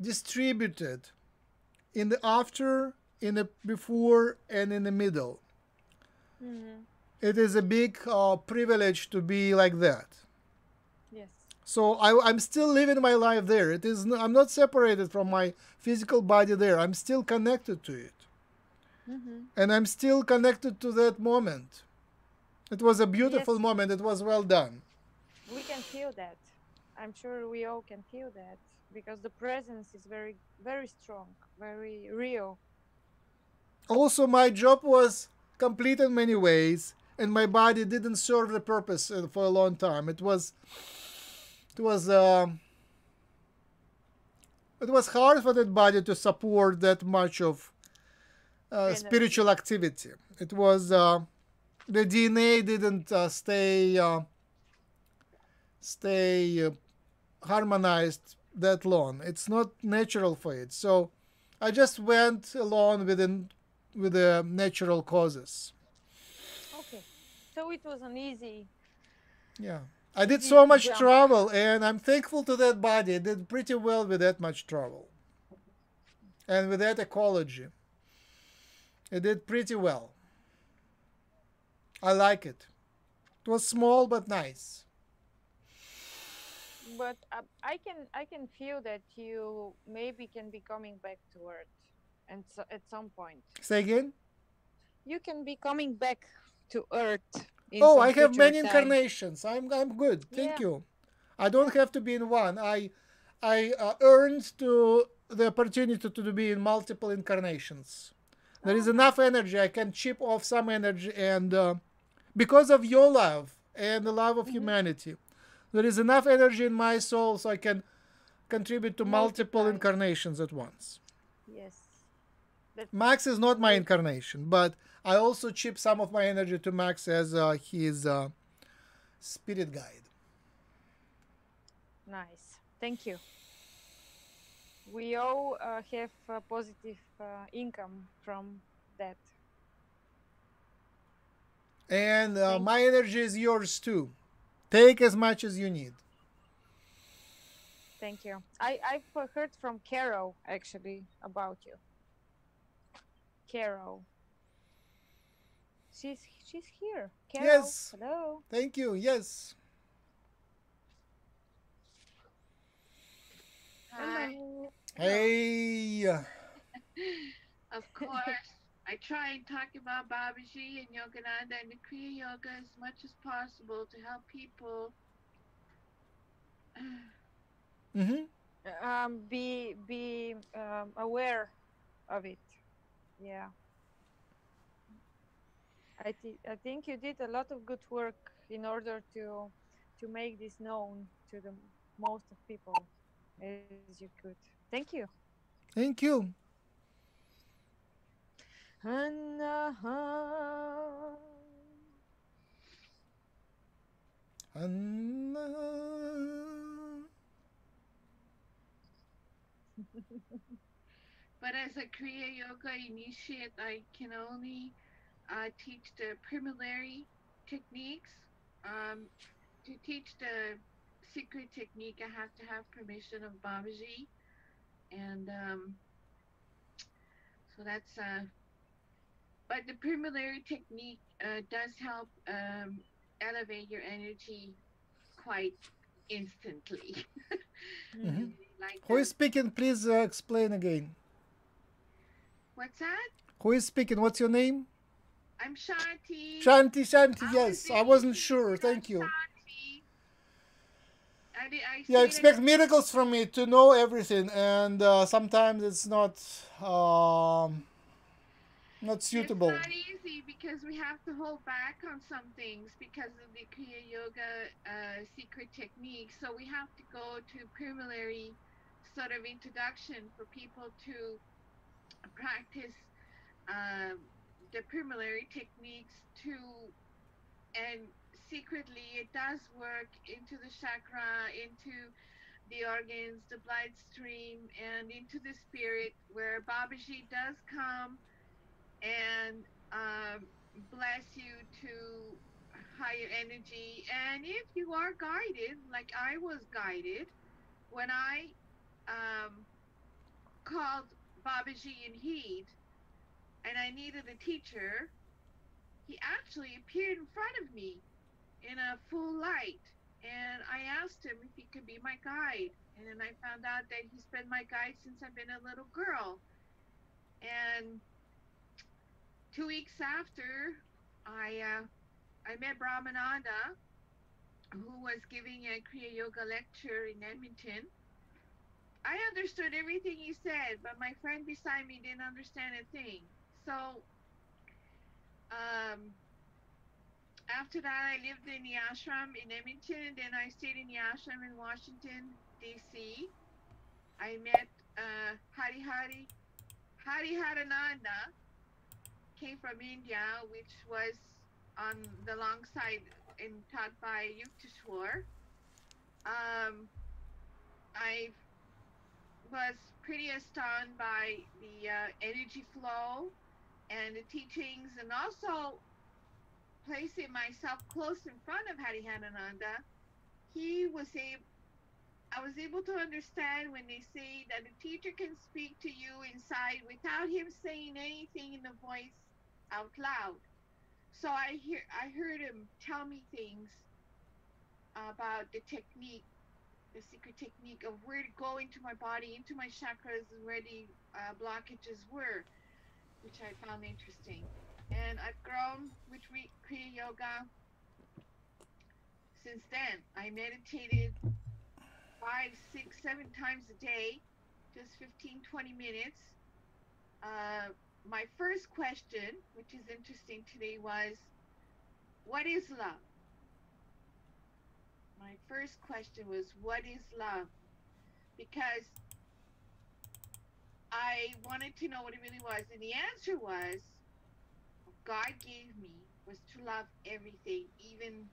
distributed in the after, in the before, and in the middle. Mm-hmm. It is a big uh, privilege to be like that. Yes. So I, I'm still living my life there. It is. No, I'm not separated from my physical body there. I'm still connected to it. Mm-hmm. And I'm still connected to that moment. It was a beautiful yes. moment. It was well done. We can feel that. I'm sure we all can feel that, because the presence is very, very strong, very real. Also, my job was complete in many ways, and my body didn't serve the purpose for a long time. It was, it was, uh, it was hard for that body to support that much of uh, spiritual activity. It was uh, the D N A didn't uh, stay uh, stay uh, harmonized that long. It's not natural for it. So I just went along within. with the natural causes. Okay, so it was an easy... Yeah, I did so much jump. travel, and I'm thankful to that body. It did pretty well with that much travel. And with that ecology. It did pretty well. I like it. It was small, but nice. But uh, I can, I can feel that you maybe can be coming back to Earth. And so at some point. Say again? You can be coming back to Earth. Oh, I have many time. incarnations. I'm, I'm good. Thank yeah. you. I don't have to be in one. I, I uh, earned to the opportunity to, to be in multiple incarnations. There oh. is enough energy. I can chip off some energy. And uh, because of your love and the love of mm-hmm. humanity, there is enough energy in my soul so I can contribute to multiple, multiple incarnations at once. Yes. Max is not my incarnation, but I also chip some of my energy to Max as uh, his uh, spirit guide. Nice. Thank you. We all uh, have uh, positive uh, income from that. And uh, my energy is yours too. Take as much as you need. Thank you. I, I've heard from Carol actually about you. Carol. She's she's here. Carol. Yes. Hello. Thank you. Yes. Hi. Hey. Of course, I try and talk about Babaji and Yogananda and the Kriya Yoga as much as possible to help people mm-hmm. um, be be um, aware of it. Yeah, I, th I think you did a lot of good work in order to to make this known to the most of people as you could. Thank you. Thank you. Anaham. Anaham. But as a Kriya Yoga initiate, I can only uh, teach the preliminary techniques. Um, to teach the secret technique, I have to have permission of Babaji. And um, so that's... Uh, but the preliminary technique uh, does help um, elevate your energy quite instantly. Mm-hmm. Like who is speaking? Please uh, explain again. What's that? Who is speaking? What's your name? I'm Shanti. Shanti, Shanti, I yes. I wasn't sure. Thank you. Shanti. I did, I yeah, expect it. miracles from me to know everything, and uh, sometimes it's not um, not suitable. It's not easy because we have to hold back on some things because of the Kriya Yoga uh, secret technique. So we have to go to preliminary sort of introduction for people to practice uh, the preliminary techniques to and secretly it does work into the chakra, into the organs, the bloodstream, and into the spirit, where Babaji does come and um, bless you to higher energy. And if you are guided, like I was guided, when I um, called Babaji in heed and I needed a teacher, he actually appeared in front of me in a full light. And I asked him if he could be my guide. And then I found out that he's been my guide since I've been a little girl. And two weeks after, I uh, I met Brahmananda, who was giving a Kriya Yoga lecture in Edmonton. I understood everything he said, but my friend beside me didn't understand a thing. So um, after that, I lived in the ashram in Edmonton, and then I stayed in the ashram in Washington, D C I met uh, Harihari, Hariharananda, came from India, which was on the long side and taught by Yukteswar. Um, I was pretty astounded by the uh, energy flow and the teachings, and also placing myself close in front of Hariharananda. He was able, I was able to understand when they say that a teacher can speak to you inside without him saying anything in the voice out loud. So I hear, I heard him tell me things about the technique, the secret technique of where to go into my body, into my chakras, and where the uh, blockages were, which I found interesting. And I've grown with Kriya Yoga since then. I meditated five, six, seven times a day, just fifteen, twenty minutes. Uh, My first question, which is interesting today, was, what is love? My first question was, what is love? Because I wanted to know what it really was. And the answer was, what God gave me was to love everything, even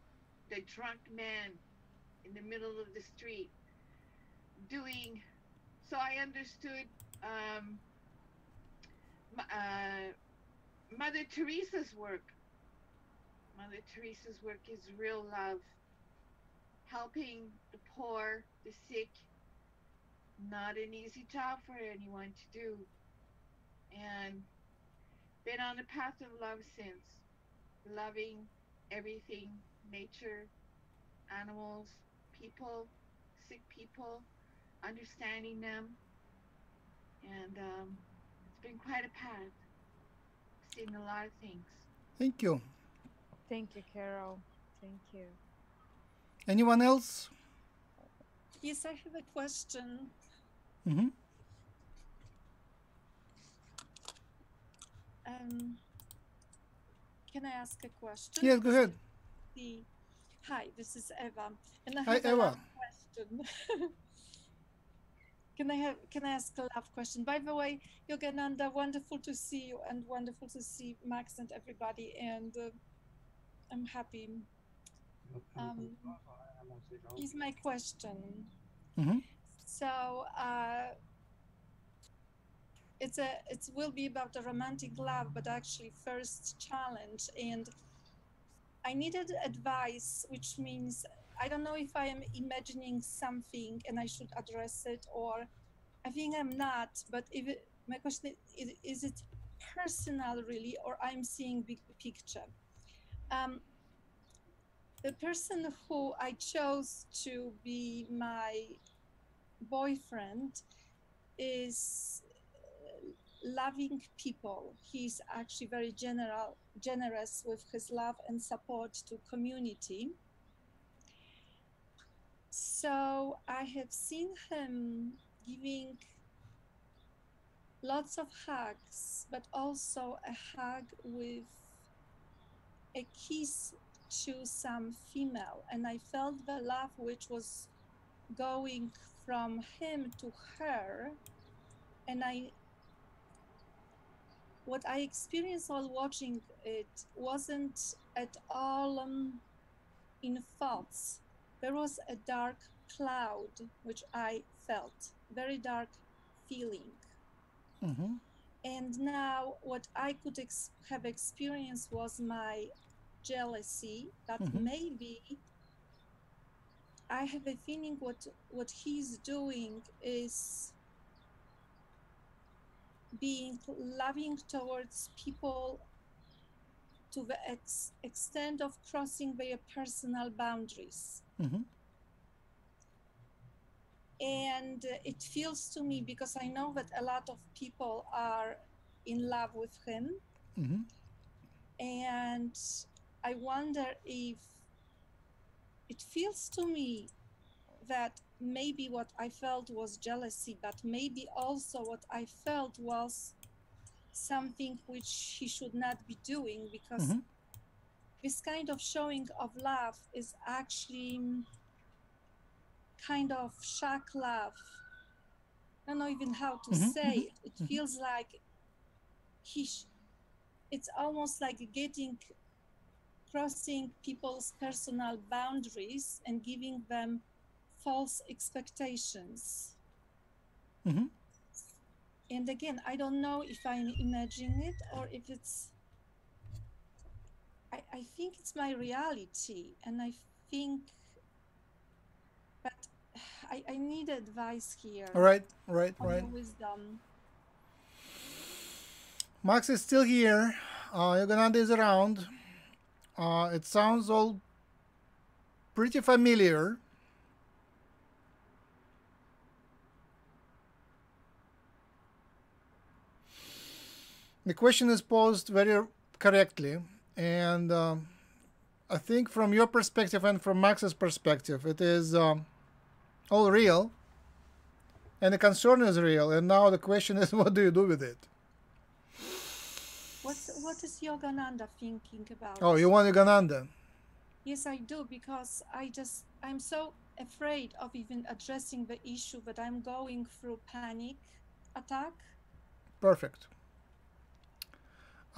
the drunk man in the middle of the street doing. So I understood um, Uh, Mother Teresa's work. Mother Teresa's work is real love, helping the poor, the sick. Not an easy job for anyone to do. And been on the path of love since, loving everything, nature, animals, people, sick people, understanding them, and um, it's been quite a path. I've seen a lot of things. Thank you. Thank you, Carol. Thank you. Anyone else? Yes, I have a question. Mm-hmm. Um, can I ask a question? Yes, go ahead. The, hi, this is Eva. And I have hi, Eva. A question. Can I have, can I ask a love question? By the way, Yogananda, wonderful to see you, and wonderful to see Max and everybody, and uh, I'm happy. Um, is my question. Mm-hmm. So uh, it's a it will be about a romantic love, but actually first challenge, and I needed advice, which means, I don't know if I am imagining something and I should address it, or I think I'm not, but if it, my question is, is it personal really, or I'm seeing big picture? Um, the person who I chose to be my boyfriend is loving people. He's actually very general, generous with his love and support to community. So I have seen him giving lots of hugs, but also a hug with a kiss to some female. And I felt the love which was going from him to her. And I, what I experienced while watching it wasn't at all um, in thoughts, there was a dark cloud which I felt, very dark feeling. Mm-hmm. And now what I could ex have experienced was my jealousy that mm-hmm. maybe I have a feeling what what he's doing is being loving towards people to the ex extent of crossing their personal boundaries. Mm-hmm. And it feels to me, because I know that a lot of people are in love with him. Mm-hmm. And I wonder if it feels to me that maybe what I felt was jealousy, but maybe also what I felt was something which he should not be doing, because mm-hmm. this kind of showing of love is actually kind of shock love. I don't know even how to mm-hmm. say it. It mm-hmm. feels like he sh it's almost like getting, crossing people's personal boundaries and giving them false expectations. Mm-hmm. And again, I don't know if I'm imagining it or if it's, I, I think it's my reality. And I think, but I, I need advice here. All right, right, right. Wisdom. Max is still here. Uh, Yogananda is around. Uh, it sounds all pretty familiar. The question is posed very correctly, and uh, I think from your perspective and from Max's perspective, it is um, all real, and the concern is real, and now the question is, what do you do with it? What, what is Yogananda thinking about? Oh, you want Yogananda? Yes, I do, because I just, I'm so afraid of even addressing the issue that I'm going through panic attack. Perfect.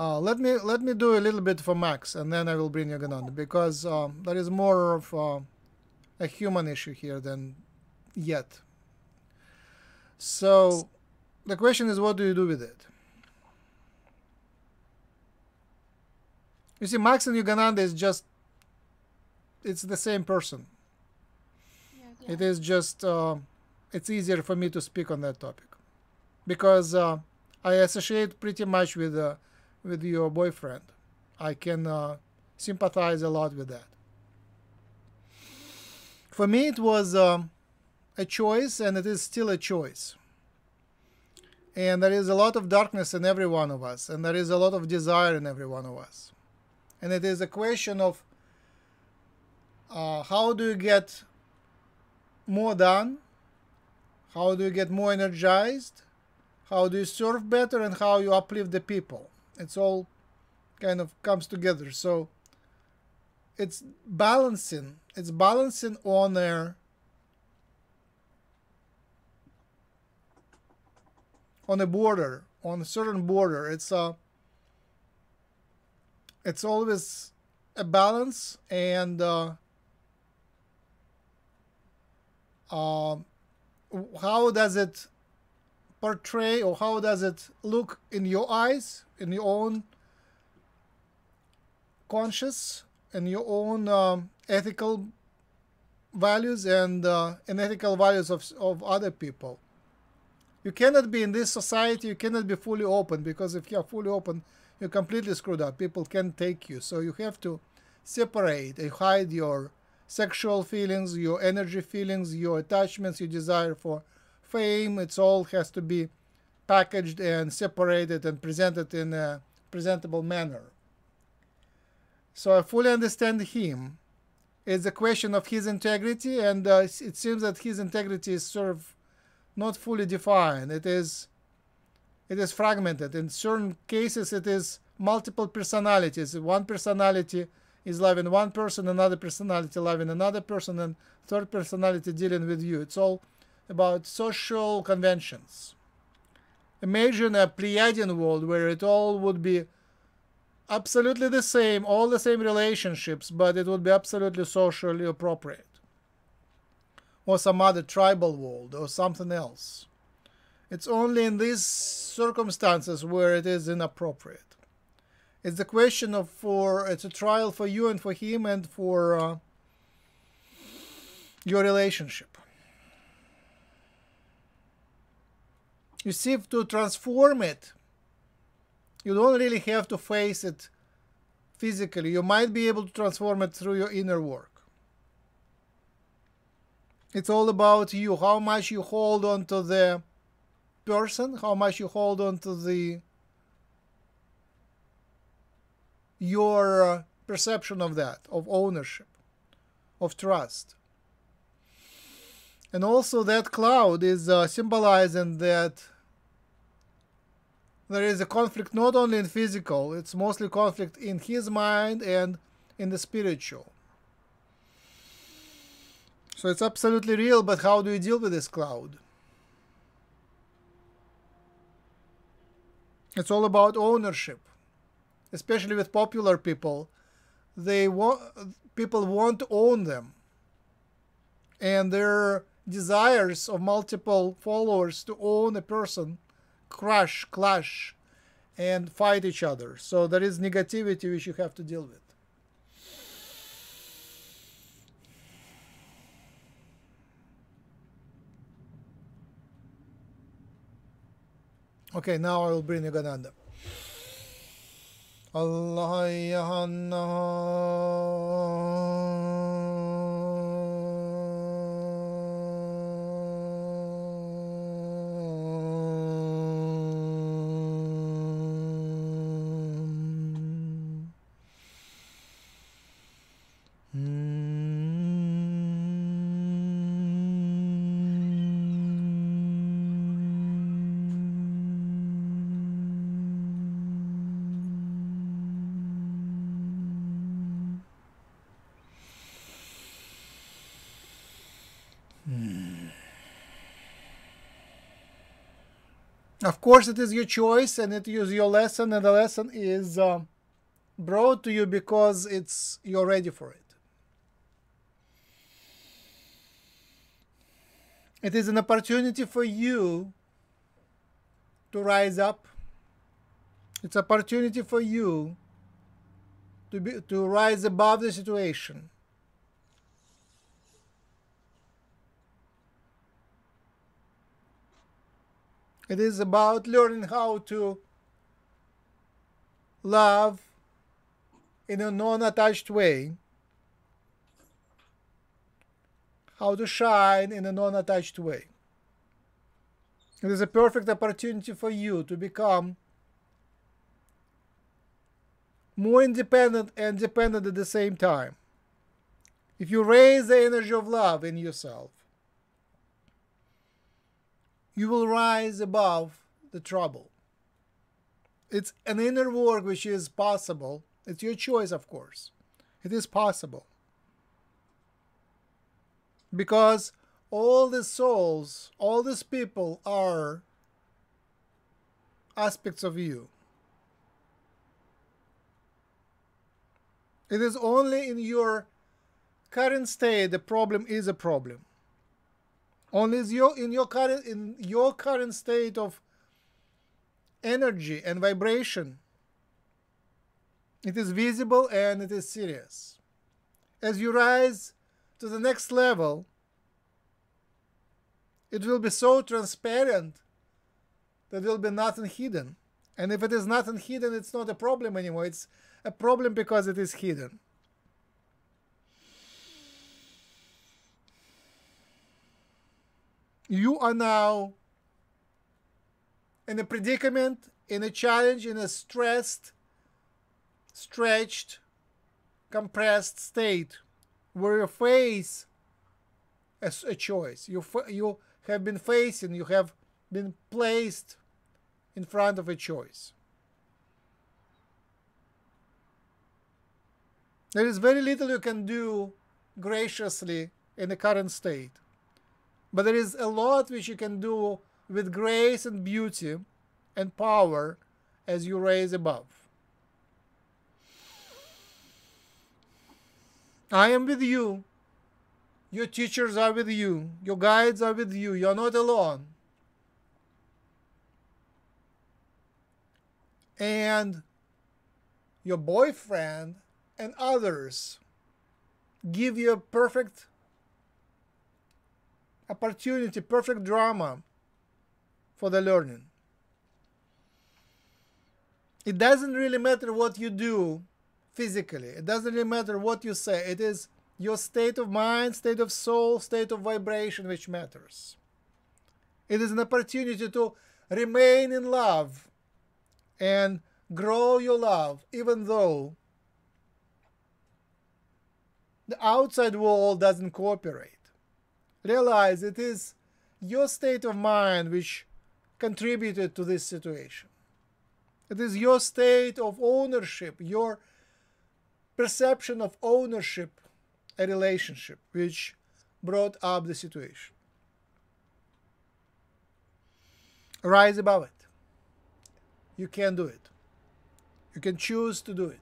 Uh, let me let me do a little bit for Max, and then I will bring Yogananda, because um, there is more of uh, a human issue here than yet. So the question is, what do you do with it? You see, Max and Yogananda is just, it's the same person. Yeah, yeah. It is just, uh, it's easier for me to speak on that topic, because uh, I associate pretty much with uh, with your boyfriend. I can uh, sympathize a lot with that. For me, it was um, a choice, and it is still a choice. And there is a lot of darkness in every one of us, and there is a lot of desire in every one of us. And it is a question of uh, how do you get more done? How do you get more energized? How do you serve better, and how you uplift the people? It's all kind of comes together. So it's balancing, it's balancing on a, on a border, on a certain border. It's a, it's always a balance, and uh, uh, how does it portray, or how does it look in your eyes, in your own conscious, in your own um, ethical values, and uh, in ethical values of, of other people. You cannot be in this society, you cannot be fully open, because if you are fully open, you're completely screwed up. People can take you. So you have to separate and hide your sexual feelings, your energy feelings, your attachments, your desire for fame. It's all has to be packaged and separated and presented in a presentable manner. So I fully understand him. It's a question of his integrity, and uh, it seems that his integrity is sort of not fully defined. It is, it is fragmented. In certain cases, it is multiple personalities. One personality is loving one person, another personality loving another person, and third personality dealing with you. It's all about social conventions. Imagine a Pleiadian world where it all would be absolutely the same, all the same relationships, but it would be absolutely socially appropriate. Or some other tribal world or something else. It's only in these circumstances where it is inappropriate. It's the question of for, it's a trial for you and for him and for uh, your relationship. You see, to transform it, you don't really have to face it physically. You might be able to transform it through your inner work. It's all about you, how much you hold on to the person, how much you hold on to the your perception of that, of ownership, of trust. And also that cloud is uh, symbolizing that there is a conflict not only in physical, it's mostly conflict in his mind and in the spiritual. So it's absolutely real, but how do you deal with this cloud? It's all about ownership, especially with popular people. They want, people want to own them. And their desires of multiple followers to own a person crush, clash, and fight each other. So there is negativity which you have to deal with. Okay, now I will bring Yogananda. Allah Of course, it is your choice, and it is your lesson, and the lesson is uh, brought to you because it's you're ready for it. It is an opportunity for you to rise up. It's an opportunity for you to be, to rise above the situation. It is about learning how to love in a non-attached way, how to shine in a non-attached way. It is a perfect opportunity for you to become more independent and dependent at the same time. If you raise the energy of love in yourself, you will rise above the trouble. It's an inner work which is possible. It's your choice, of course. It is possible. Because all the souls, all these people are aspects of you. It is only in your current state the problem is a problem. Only in your current in your current state of energy and vibration, it is visible and it is serious. As you rise to the next level, it will be so transparent that there will be nothing hidden. And if it is nothing hidden, it's not a problem anymore. It's a problem because it is hidden. You are now in a predicament, in a challenge, in a stressed, stretched, compressed state where you face a, a choice. You, you have been facing, you have been placed in front of a choice. There is very little you can do graciously in the current state. But there is a lot which you can do with grace and beauty and power as you raise above. I am with you. Your teachers are with you. Your guides are with you. You're not alone. And your boyfriend and others give you a perfect opportunity, perfect drama for the learning. It doesn't really matter what you do physically. It doesn't really matter what you say. It is your state of mind, state of soul, state of vibration which matters. It is an opportunity to remain in love and grow your love, even though the outside world doesn't cooperate. Realize it is your state of mind which contributed to this situation. It is your state of ownership, your perception of ownership, a relationship which brought up the situation. Rise above it. You can do it. You can choose to do it.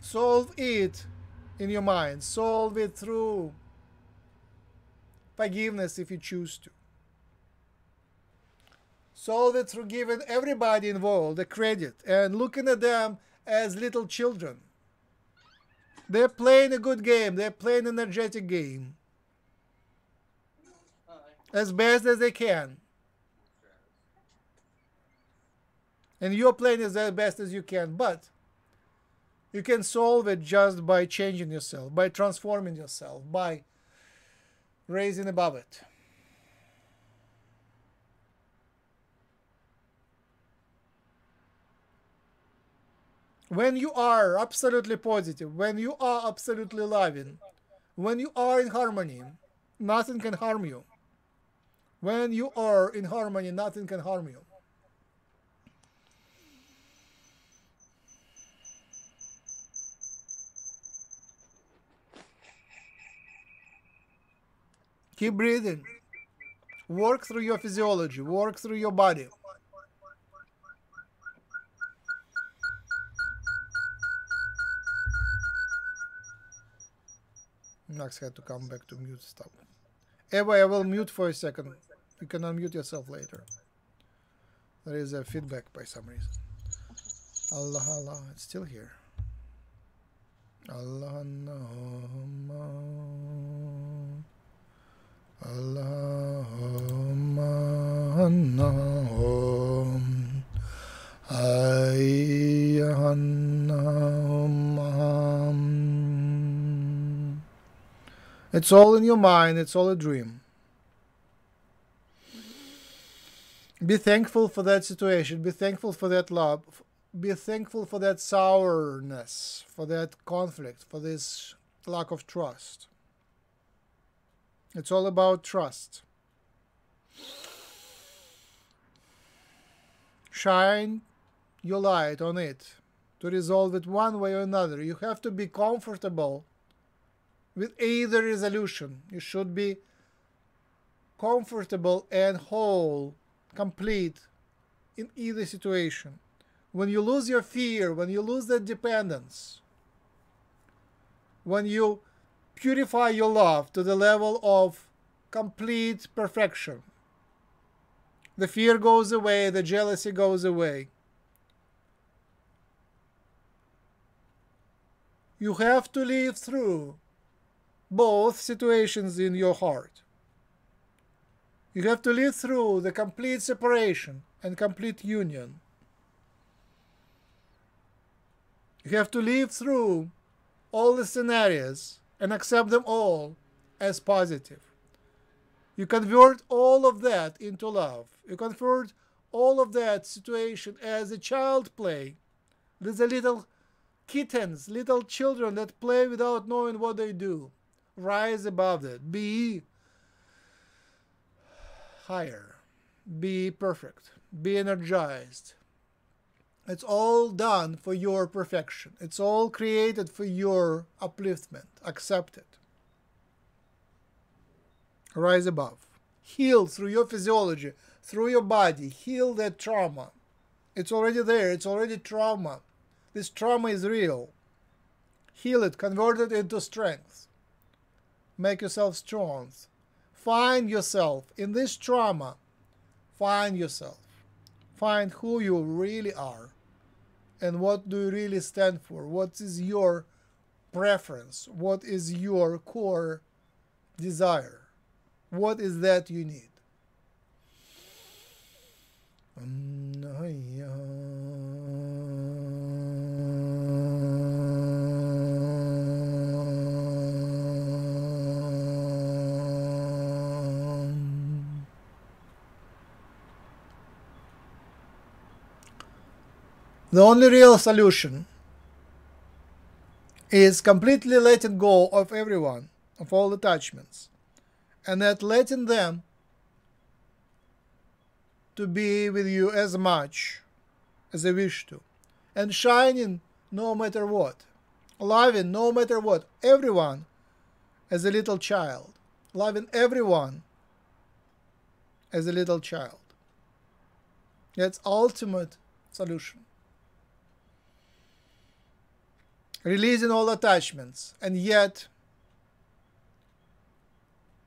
Solve it in your mind. Solve it through forgiveness if you choose to. Solve it through giving everybody involved the credit and looking at them as little children. They're playing a good game. They're playing an energetic game. As best as they can. And your plan is as best as you can, but you can solve it just by changing yourself, by transforming yourself, by raising above it. When you are absolutely positive, when you are absolutely loving, when you are in harmony, nothing can harm you. When you are in harmony, nothing can harm you. Keep breathing. Work through your physiology. Work through your body. Max had to come back to mute stuff. Eva, I will mute for a second. You can unmute yourself later. There is a feedback by some reason. Allah, Allah. It's still here. Allahumma. Allahumma annahum ayyahannahum. It's all in your mind, it's all a dream. Be thankful for that situation, be thankful for that love, be thankful for that sourness, for that conflict, for this lack of trust. It's all about trust. Shine your light on it to resolve it one way or another. You have to be comfortable with either resolution. You should be comfortable and whole, complete in either situation. When you lose your fear, when you lose that dependence, when you purify your love to the level of complete perfection. The fear goes away, the jealousy goes away. You have to live through both situations in your heart. You have to live through the complete separation and complete union. You have to live through all the scenarios and accept them all as positive. You convert all of that into love. You convert all of that situation as a child play. There's a little kittens, little children that play without knowing what they do. Rise above that. Be higher. Be perfect. Be energized. It's all done for your perfection. It's all created for your upliftment. Accept it. Rise above. Heal through your physiology, through your body. Heal that trauma. It's already there. It's already trauma. This trauma is real. Heal it, convert it into strength. Make yourself strong. Find yourself in this trauma. Find yourself. Find who you really are and what do you really stand for. What is your preference? What is your core desire? What is that you need? The only real solution is completely letting go of everyone, of all attachments, and that letting them to be with you as much as they wish to, and shining no matter what, loving no matter what, everyone as a little child, loving everyone as a little child. That's ultimate solution. Releasing all attachments, and yet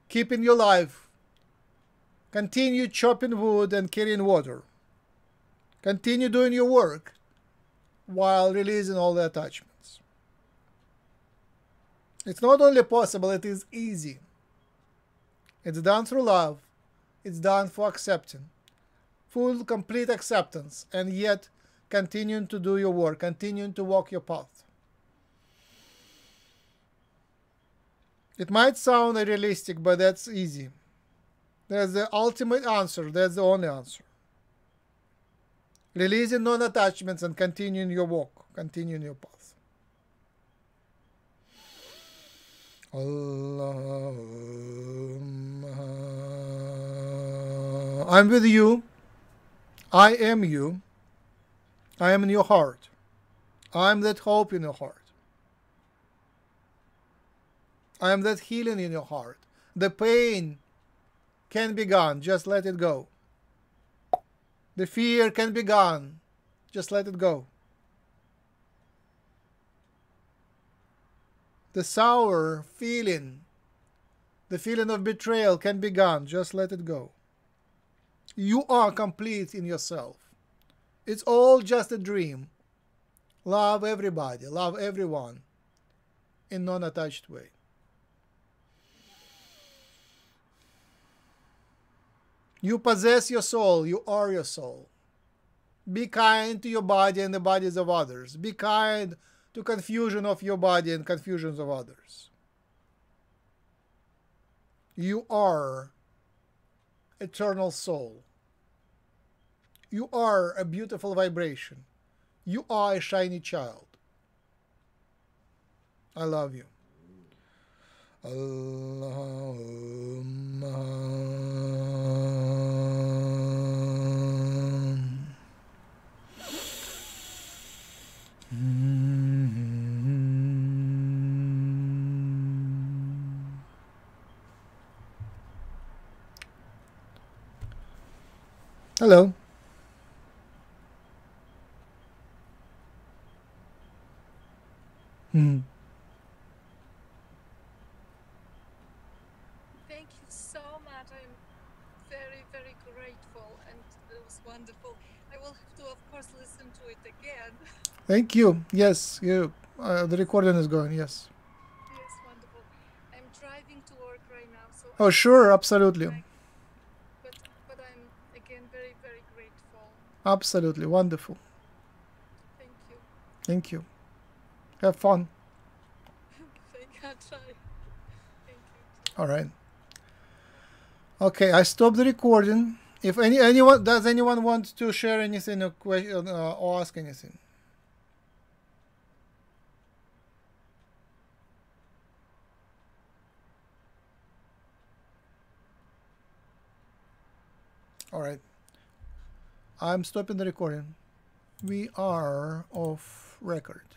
keeping your life, continue chopping wood and carrying water, continue doing your work while releasing all the attachments. It's not only possible, it is easy. It's done through love, it's done for accepting, full, complete acceptance, and yet continuing to do your work, continuing to walk your path. It might sound unrealistic, but that's easy. That's the ultimate answer. That's the only answer. Releasing non-attachments and continuing your walk, continuing your path. I'm with you. I am you. I am in your heart. I am that hope in your heart. I am that healing in your heart. The pain can be gone. Just let it go. The fear can be gone. Just let it go. The sour feeling, the feeling of betrayal can be gone. Just let it go. You are complete in yourself. It's all just a dream. Love everybody. Love everyone in a non-attached way. You possess your soul. You are your soul. Be kind to your body and the bodies of others. Be kind to confusion of your body and confusions of others. You are eternal soul. You are a beautiful vibration. You are a shiny child. I love you. Allahumma. Hello. Hmm. Thank you. Yes, you. Uh, the recording is going. Yes. Yes, wonderful. I'm driving to work right now, so. Oh, I'm sure, absolutely. I, but but I'm again very very grateful. Absolutely wonderful. Thank you. Thank you. Have fun. Thank you. Thank you. All right. Okay, I stopped the recording. If any anyone does anyone want to share anything or question uh, or ask anything. All right, I'm stopping the recording. We are off record.